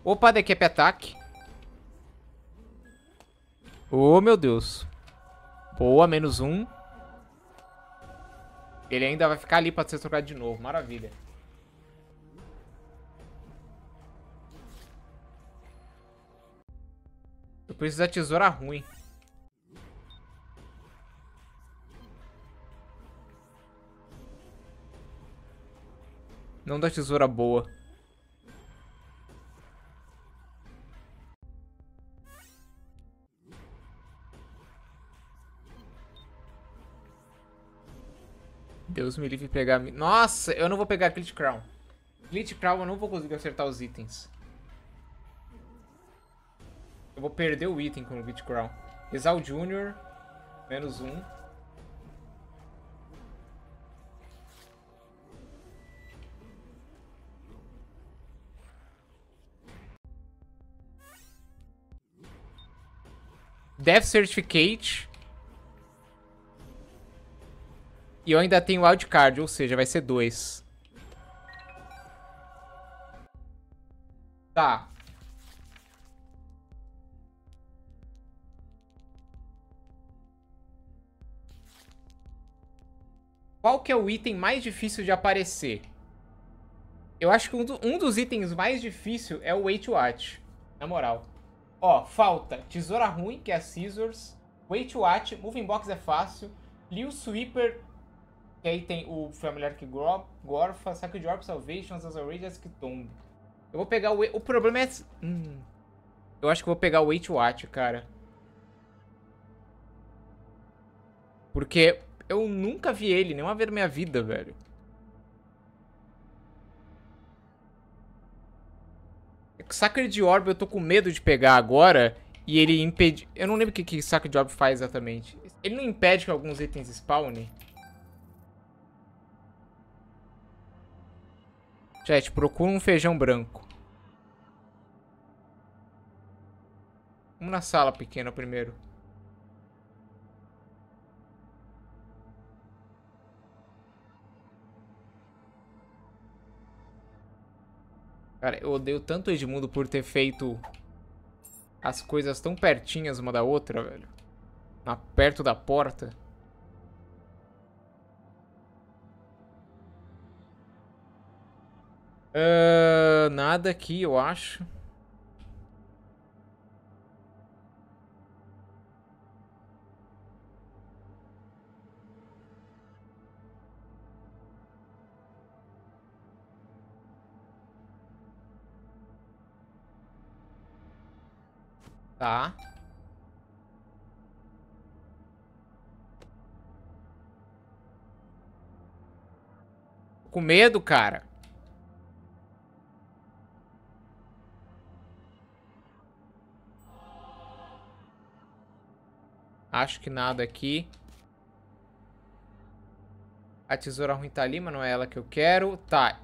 Opa, daqui é pé ataque. Oh, meu Deus. Boa, menos um. Ele ainda vai ficar ali pra ser trocado de novo. Maravilha. Eu preciso da tesoura ruim. Não da tesoura boa. Deus me livre pegar... Nossa, eu não vou pegar Glitch Crown. Glitch Crown eu não vou conseguir acertar os itens. Eu vou perder o item com o Glitch Crown. Exal Junior. Menos um. Death Certificate. E eu ainda tenho Wildcard, ou seja, vai ser 2. Tá. Qual que é o item mais difícil de aparecer? Eu acho que um dos itens mais difíceis é o Weight Watch, na moral. Ó, falta tesoura ruim, que é a Scissors. Weight Watch, Moving Box é fácil. Lil Sweeper... E aí tem o familiar que gorfa, Sacred Orb, Salvation, Azazel's Rage, Isaac Stone. Eu vou pegar o... O problema é... Eu acho que vou pegar o Weight Watch, cara. Porque eu nunca vi ele, nem uma vez na minha vida, velho. Sacred Orb eu tô com medo de pegar agora e ele impede... Eu não lembro o que Sacred Orb faz exatamente. Ele não impede que alguns itens spawnem? Gente, procura um feijão branco. Vamos na sala pequena primeiro. Cara, eu odeio tanto o Edmundo por ter feito as coisas tão pertinhas uma da outra, velho. Perto da porta. Nada aqui, eu acho. Tá. Tô com medo, cara. Acho que nada aqui. A tesoura ruim tá ali, mas não é ela que eu quero. Tá.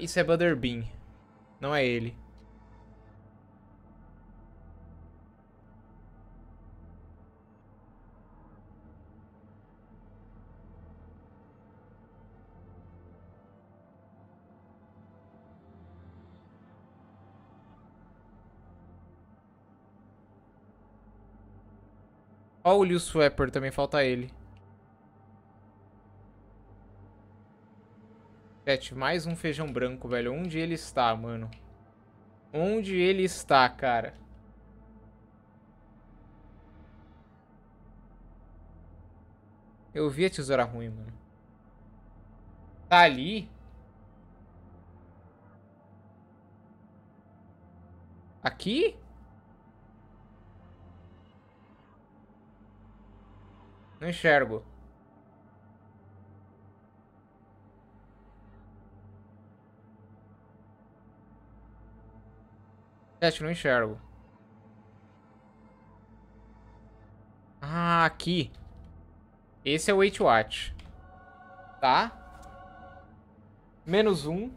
Isso é Butterbean. Não é ele. Ó, o Lil Sweeper também, falta ele. Chat, mais um feijão branco, velho. Onde ele está, mano? Onde ele está, cara? Eu vi a tesoura ruim, mano. Tá ali? Aqui? Não enxergo. Gente, não enxergo. Ah, aqui. Esse é o Weight Watch. Tá. -1.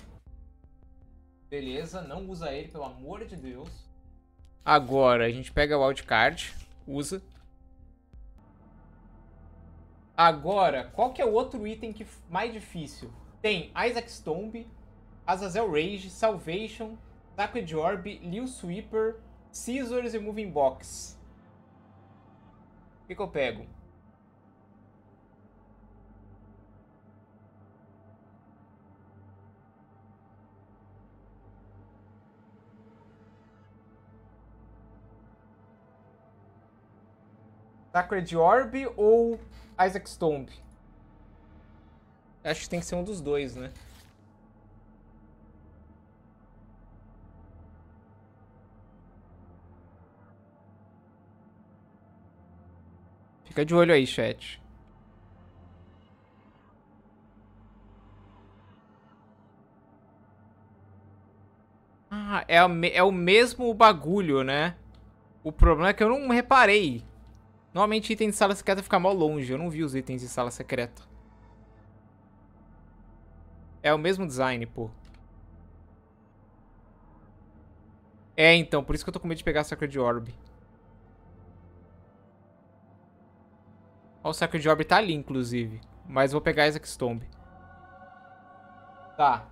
Beleza, não usa ele, pelo amor de Deus. Agora, a gente pega o Wildcard. Usa. Agora, qual que é o outro item que mais difícil? Tem Isaac Stone, Azazel's Rage, Salvation, Sacred Orb, Lil Sweeper, Scissors e Moving Box. O que que eu pego? Sacred Orb ou Isaac Stone? Acho que tem que ser um dos dois, né? Fica de olho aí, chat. Ah, é o mesmo bagulho, né? O problema é que eu não reparei. Normalmente item de sala secreta fica mal longe. Eu não vi os itens de sala secreta. É o mesmo design, pô. É, então. Por isso que eu tô com medo de pegar a Sacred Orb. Ó, o Sacred Orb tá ali, inclusive. Mas vou pegar Isaac Stone. Tá.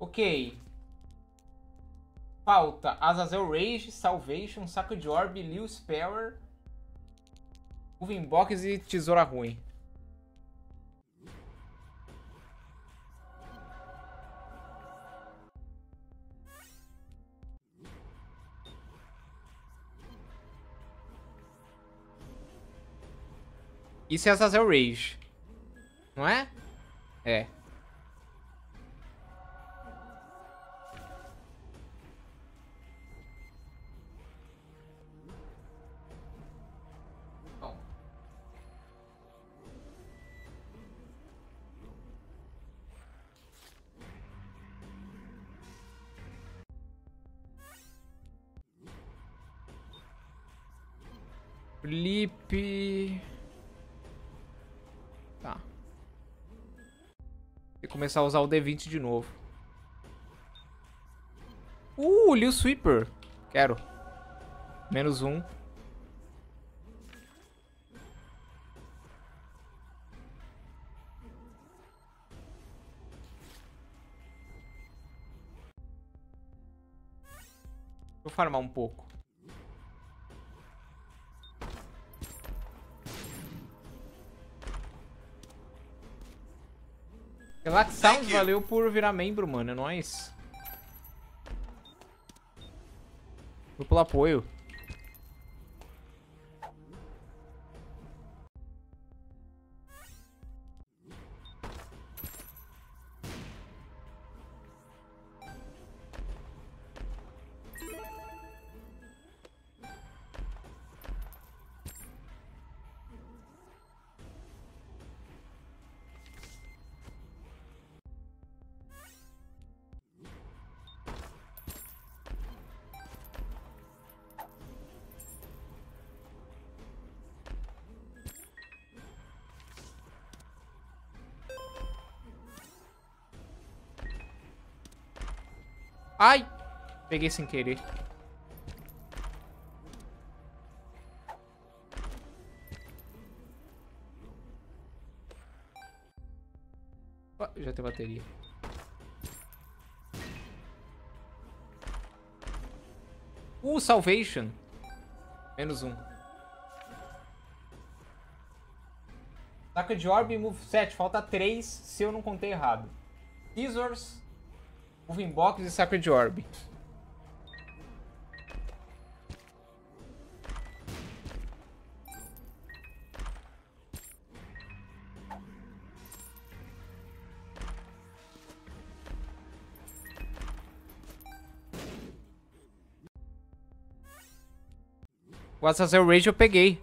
Ok. Falta Azazel's Rage, Salvation, Sacred Orb, Lil Spewer, Moving Box e Tesoura Ruim. Isso é Azazel's Rage, não é? É. Flip. Tá. E começar a usar o D20 de novo. Lil Sweeper. Quero. -1. Vou farmar um pouco. Relax Sound, valeu por virar membro, mano. É nóis. Duplo apoio. Ai! Peguei sem querer. Oh, já tem bateria. Salvation. -1. Saca de Orb, Move 7. Falta 3, se eu não contei errado. Scissors, Moving Box e Sacred Orb. O Azazel's Rage eu peguei.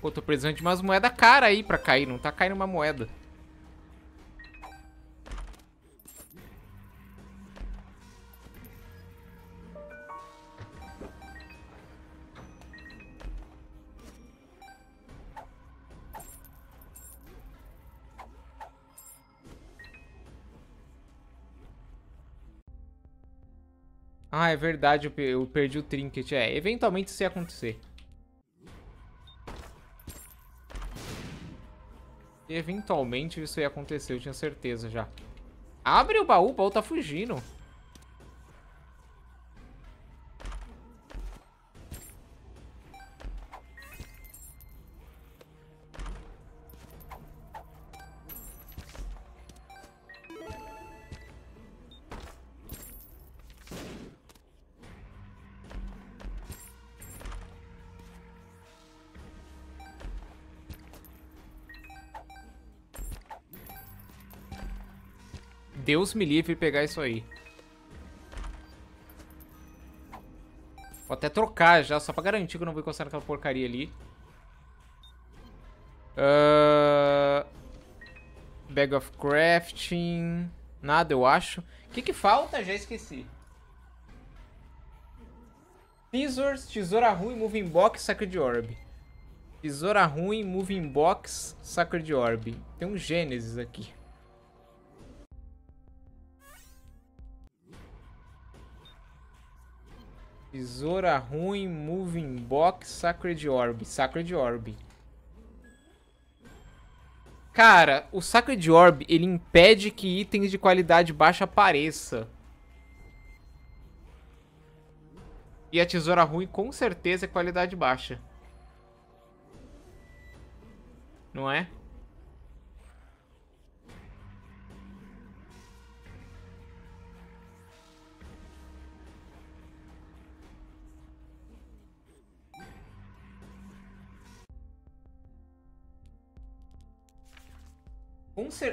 Pô, tô precisando de umas moedas caras aí pra cair. Não tá caindo uma moeda. Ah, é verdade. Eu perdi o trinket. É, eventualmente isso ia acontecer. Eventualmente isso ia acontecer, eu tinha certeza já. Abre o baú tá fugindo. Deus me livre pegar isso aí. Vou até trocar já, só pra garantir que eu não vou encostar naquela porcaria ali. Bag of Crafting. Nada, eu acho. O que que falta? Já esqueci. Scissors, Tesoura Ruim, Moving Box, Sacred Orb. Tesoura Ruim, Moving Box, Sacred Orb. Tem um Gênesis aqui. Tesoura Ruim, Moving Box, Sacred Orb. Sacred Orb. Cara, o Sacred Orb, ele impede que itens de qualidade baixa apareçam. E a Tesoura Ruim, com certeza, é qualidade baixa. Não é?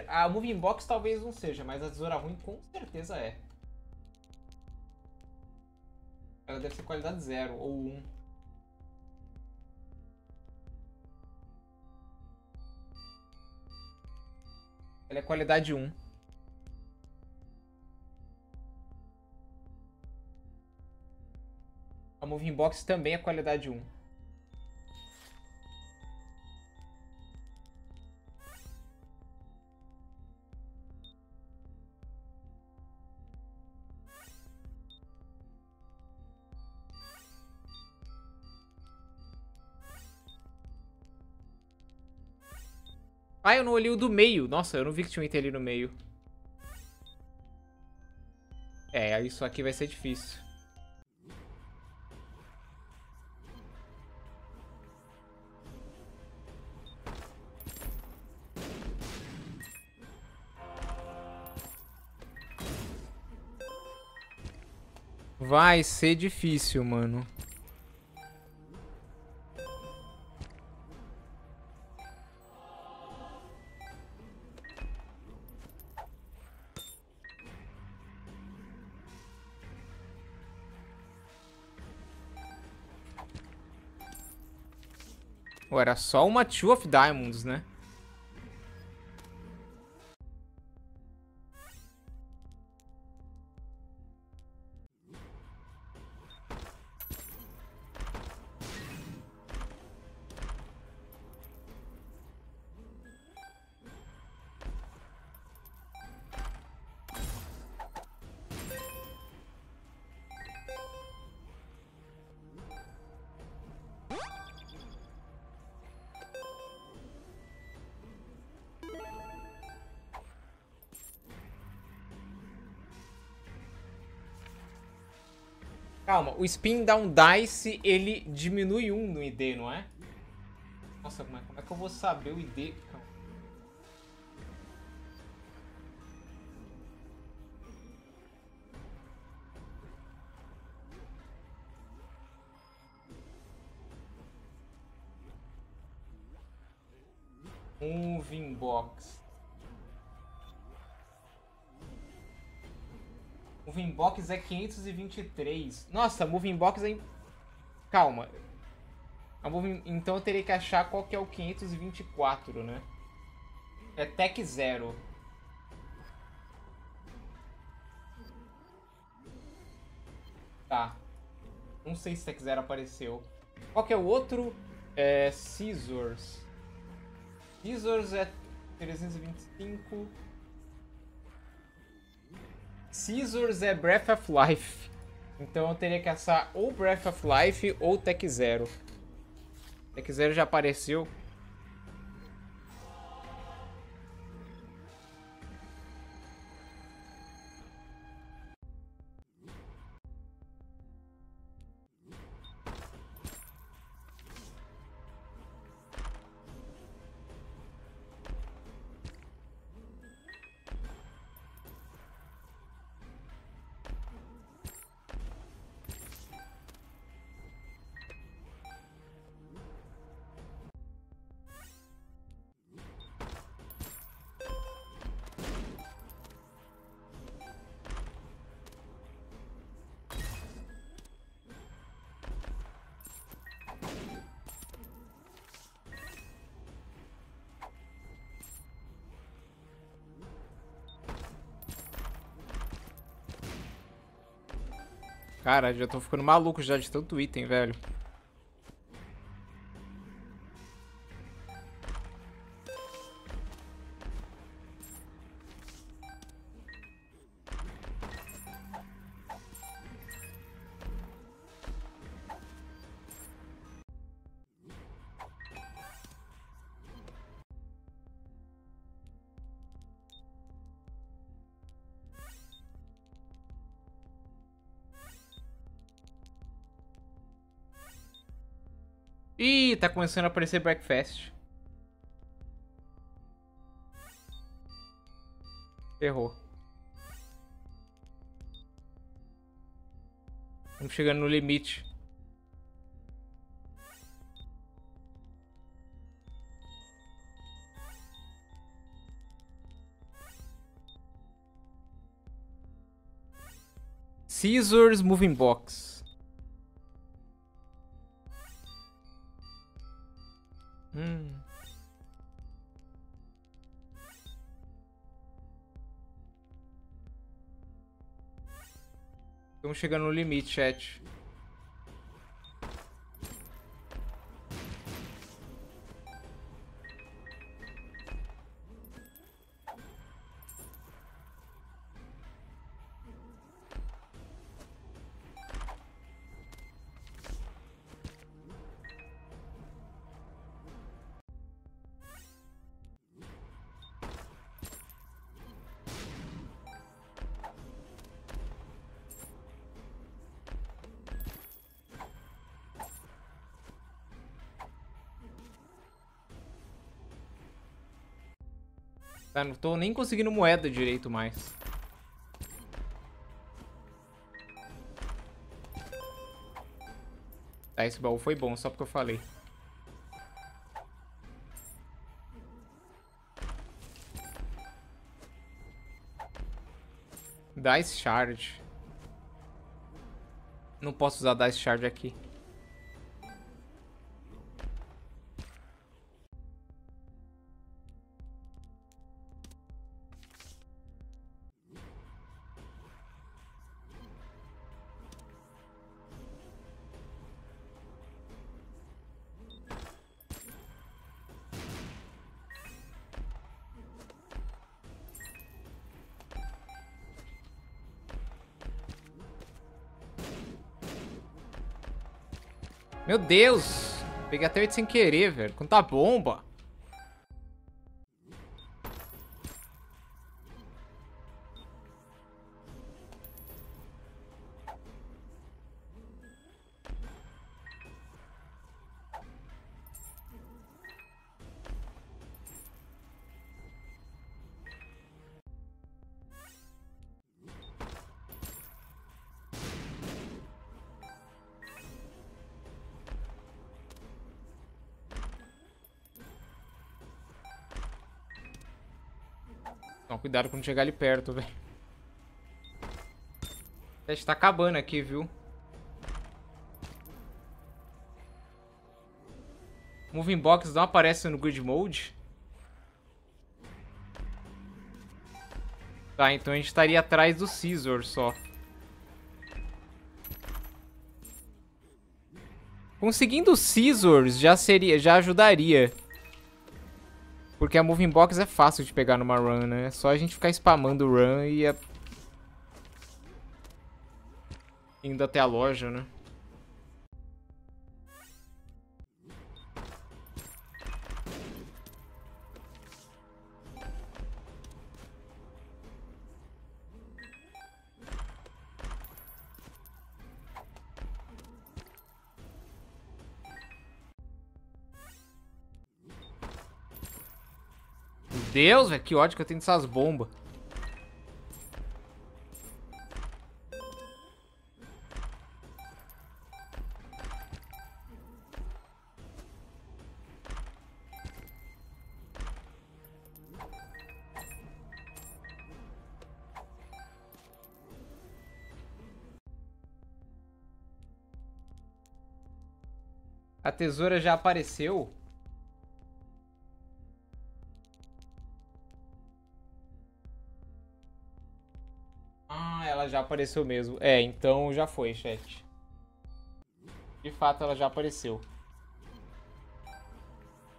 A Moving Box talvez não seja, mas a Tesoura Ruim com certeza é. Ela deve ser qualidade 0 ou 1. Ela é qualidade 1. A Moving Box também é qualidade 1. Ah, eu não olhei o do meio. Nossa, eu não vi que tinha um item ali no meio. É, isso aqui vai ser difícil. Vai ser difícil, mano. Pô, era só uma Two of Diamonds, né? Calma, o Spin Down Dice, ele diminui 1 no ID, não é? Nossa, como é que eu vou saber o ID? Calma. Moving Box. Moving Box é 523. Nossa, Moving Box é... Calma. Então eu teria que achar qual que é o 524, né? É Tech Zero. Tá. Não sei se Tech Zero apareceu. Qual que é o outro? É... Scissors. Scissors é 325... Scissors é Breath of Life. Então eu teria que caçar ou Breath of Life ou Tech Zero. Tech Zero já apareceu. Cara, já tô ficando maluco já de tanto item, velho. Ih, tá começando a aparecer breakfast. Errou. Estamos chegando no limite. Scissors, Moving Box. Estamos chegando no limite, chat. Tá, não tô nem conseguindo moeda direito mais. Tá, esse baú foi bom, só porque eu falei. Dice Charge. Não posso usar Dice Charge aqui. Meu Deus! Peguei até 8 sem querer, velho. Quanta bomba! Cuidado quando chegar ali perto, velho. O teste tá acabando aqui, viu? Moving Box não aparece no Grid Mode. Tá, então a gente estaria atrás do Scissors só. Conseguindo o Scissors já ajudaria. Porque a Moving Box é fácil de pegar numa run, né? É só a gente ficar spamando run e indo até a loja, né? Deus, velho, que ódio que eu tenho dessas bombas. A tesoura já apareceu? Já apareceu mesmo. É, então já foi, chat. De fato, ela já apareceu.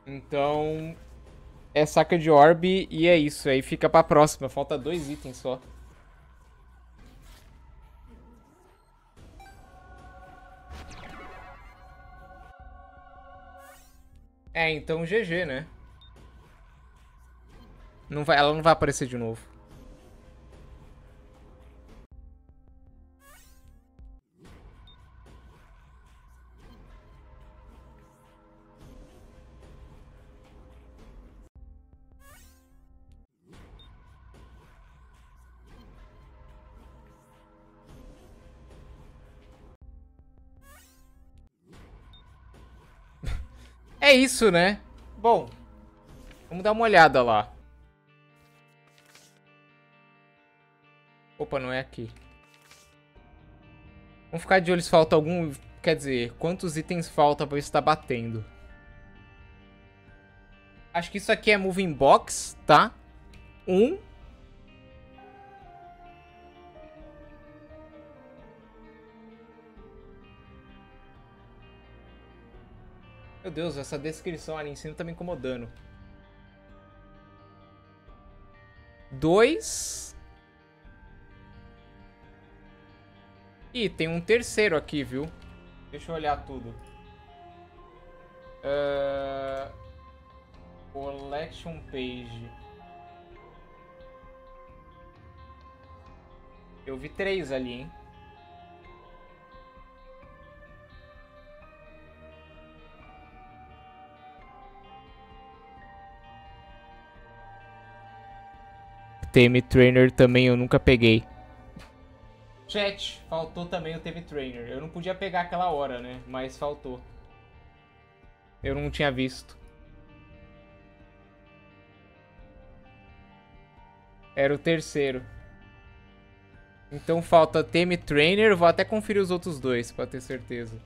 Então, é Sacred Orb e é isso. Aí fica pra próxima. Falta 2 itens só. É, então GG, né? Não vai, ela não vai aparecer de novo. É isso, né? Bom, vamos dar uma olhada lá. Opa, não é aqui. Vamos ficar de olho se falta algum... Quer dizer, quantos itens falta pra eu estar batendo? Acho que isso aqui é Moving Box, tá? 1. Meu Deus, essa descrição ali em cima tá me incomodando. 2. Ih, tem um terceiro aqui, viu? Deixa eu olhar tudo. Collection Page. Eu vi 3 ali, hein? TMTRAINER também eu nunca peguei. Chat, faltou também o TMTRAINER. Eu não podia pegar aquela hora, né? Mas faltou. Eu não tinha visto. Era o terceiro. Então falta TMTRAINER. Vou até conferir os outros dois, pra ter certeza.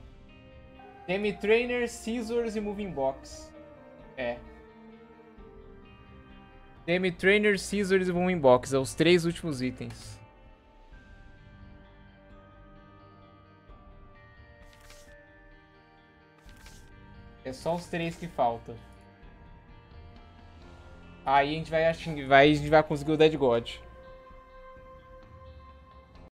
TMTRAINER, Scissors e Moving Box. É. TMTRAINER, Scissors e Moving Box. É os 3 últimos itens. É só os 3 que faltam. Aí a gente vai conseguir o Dead God.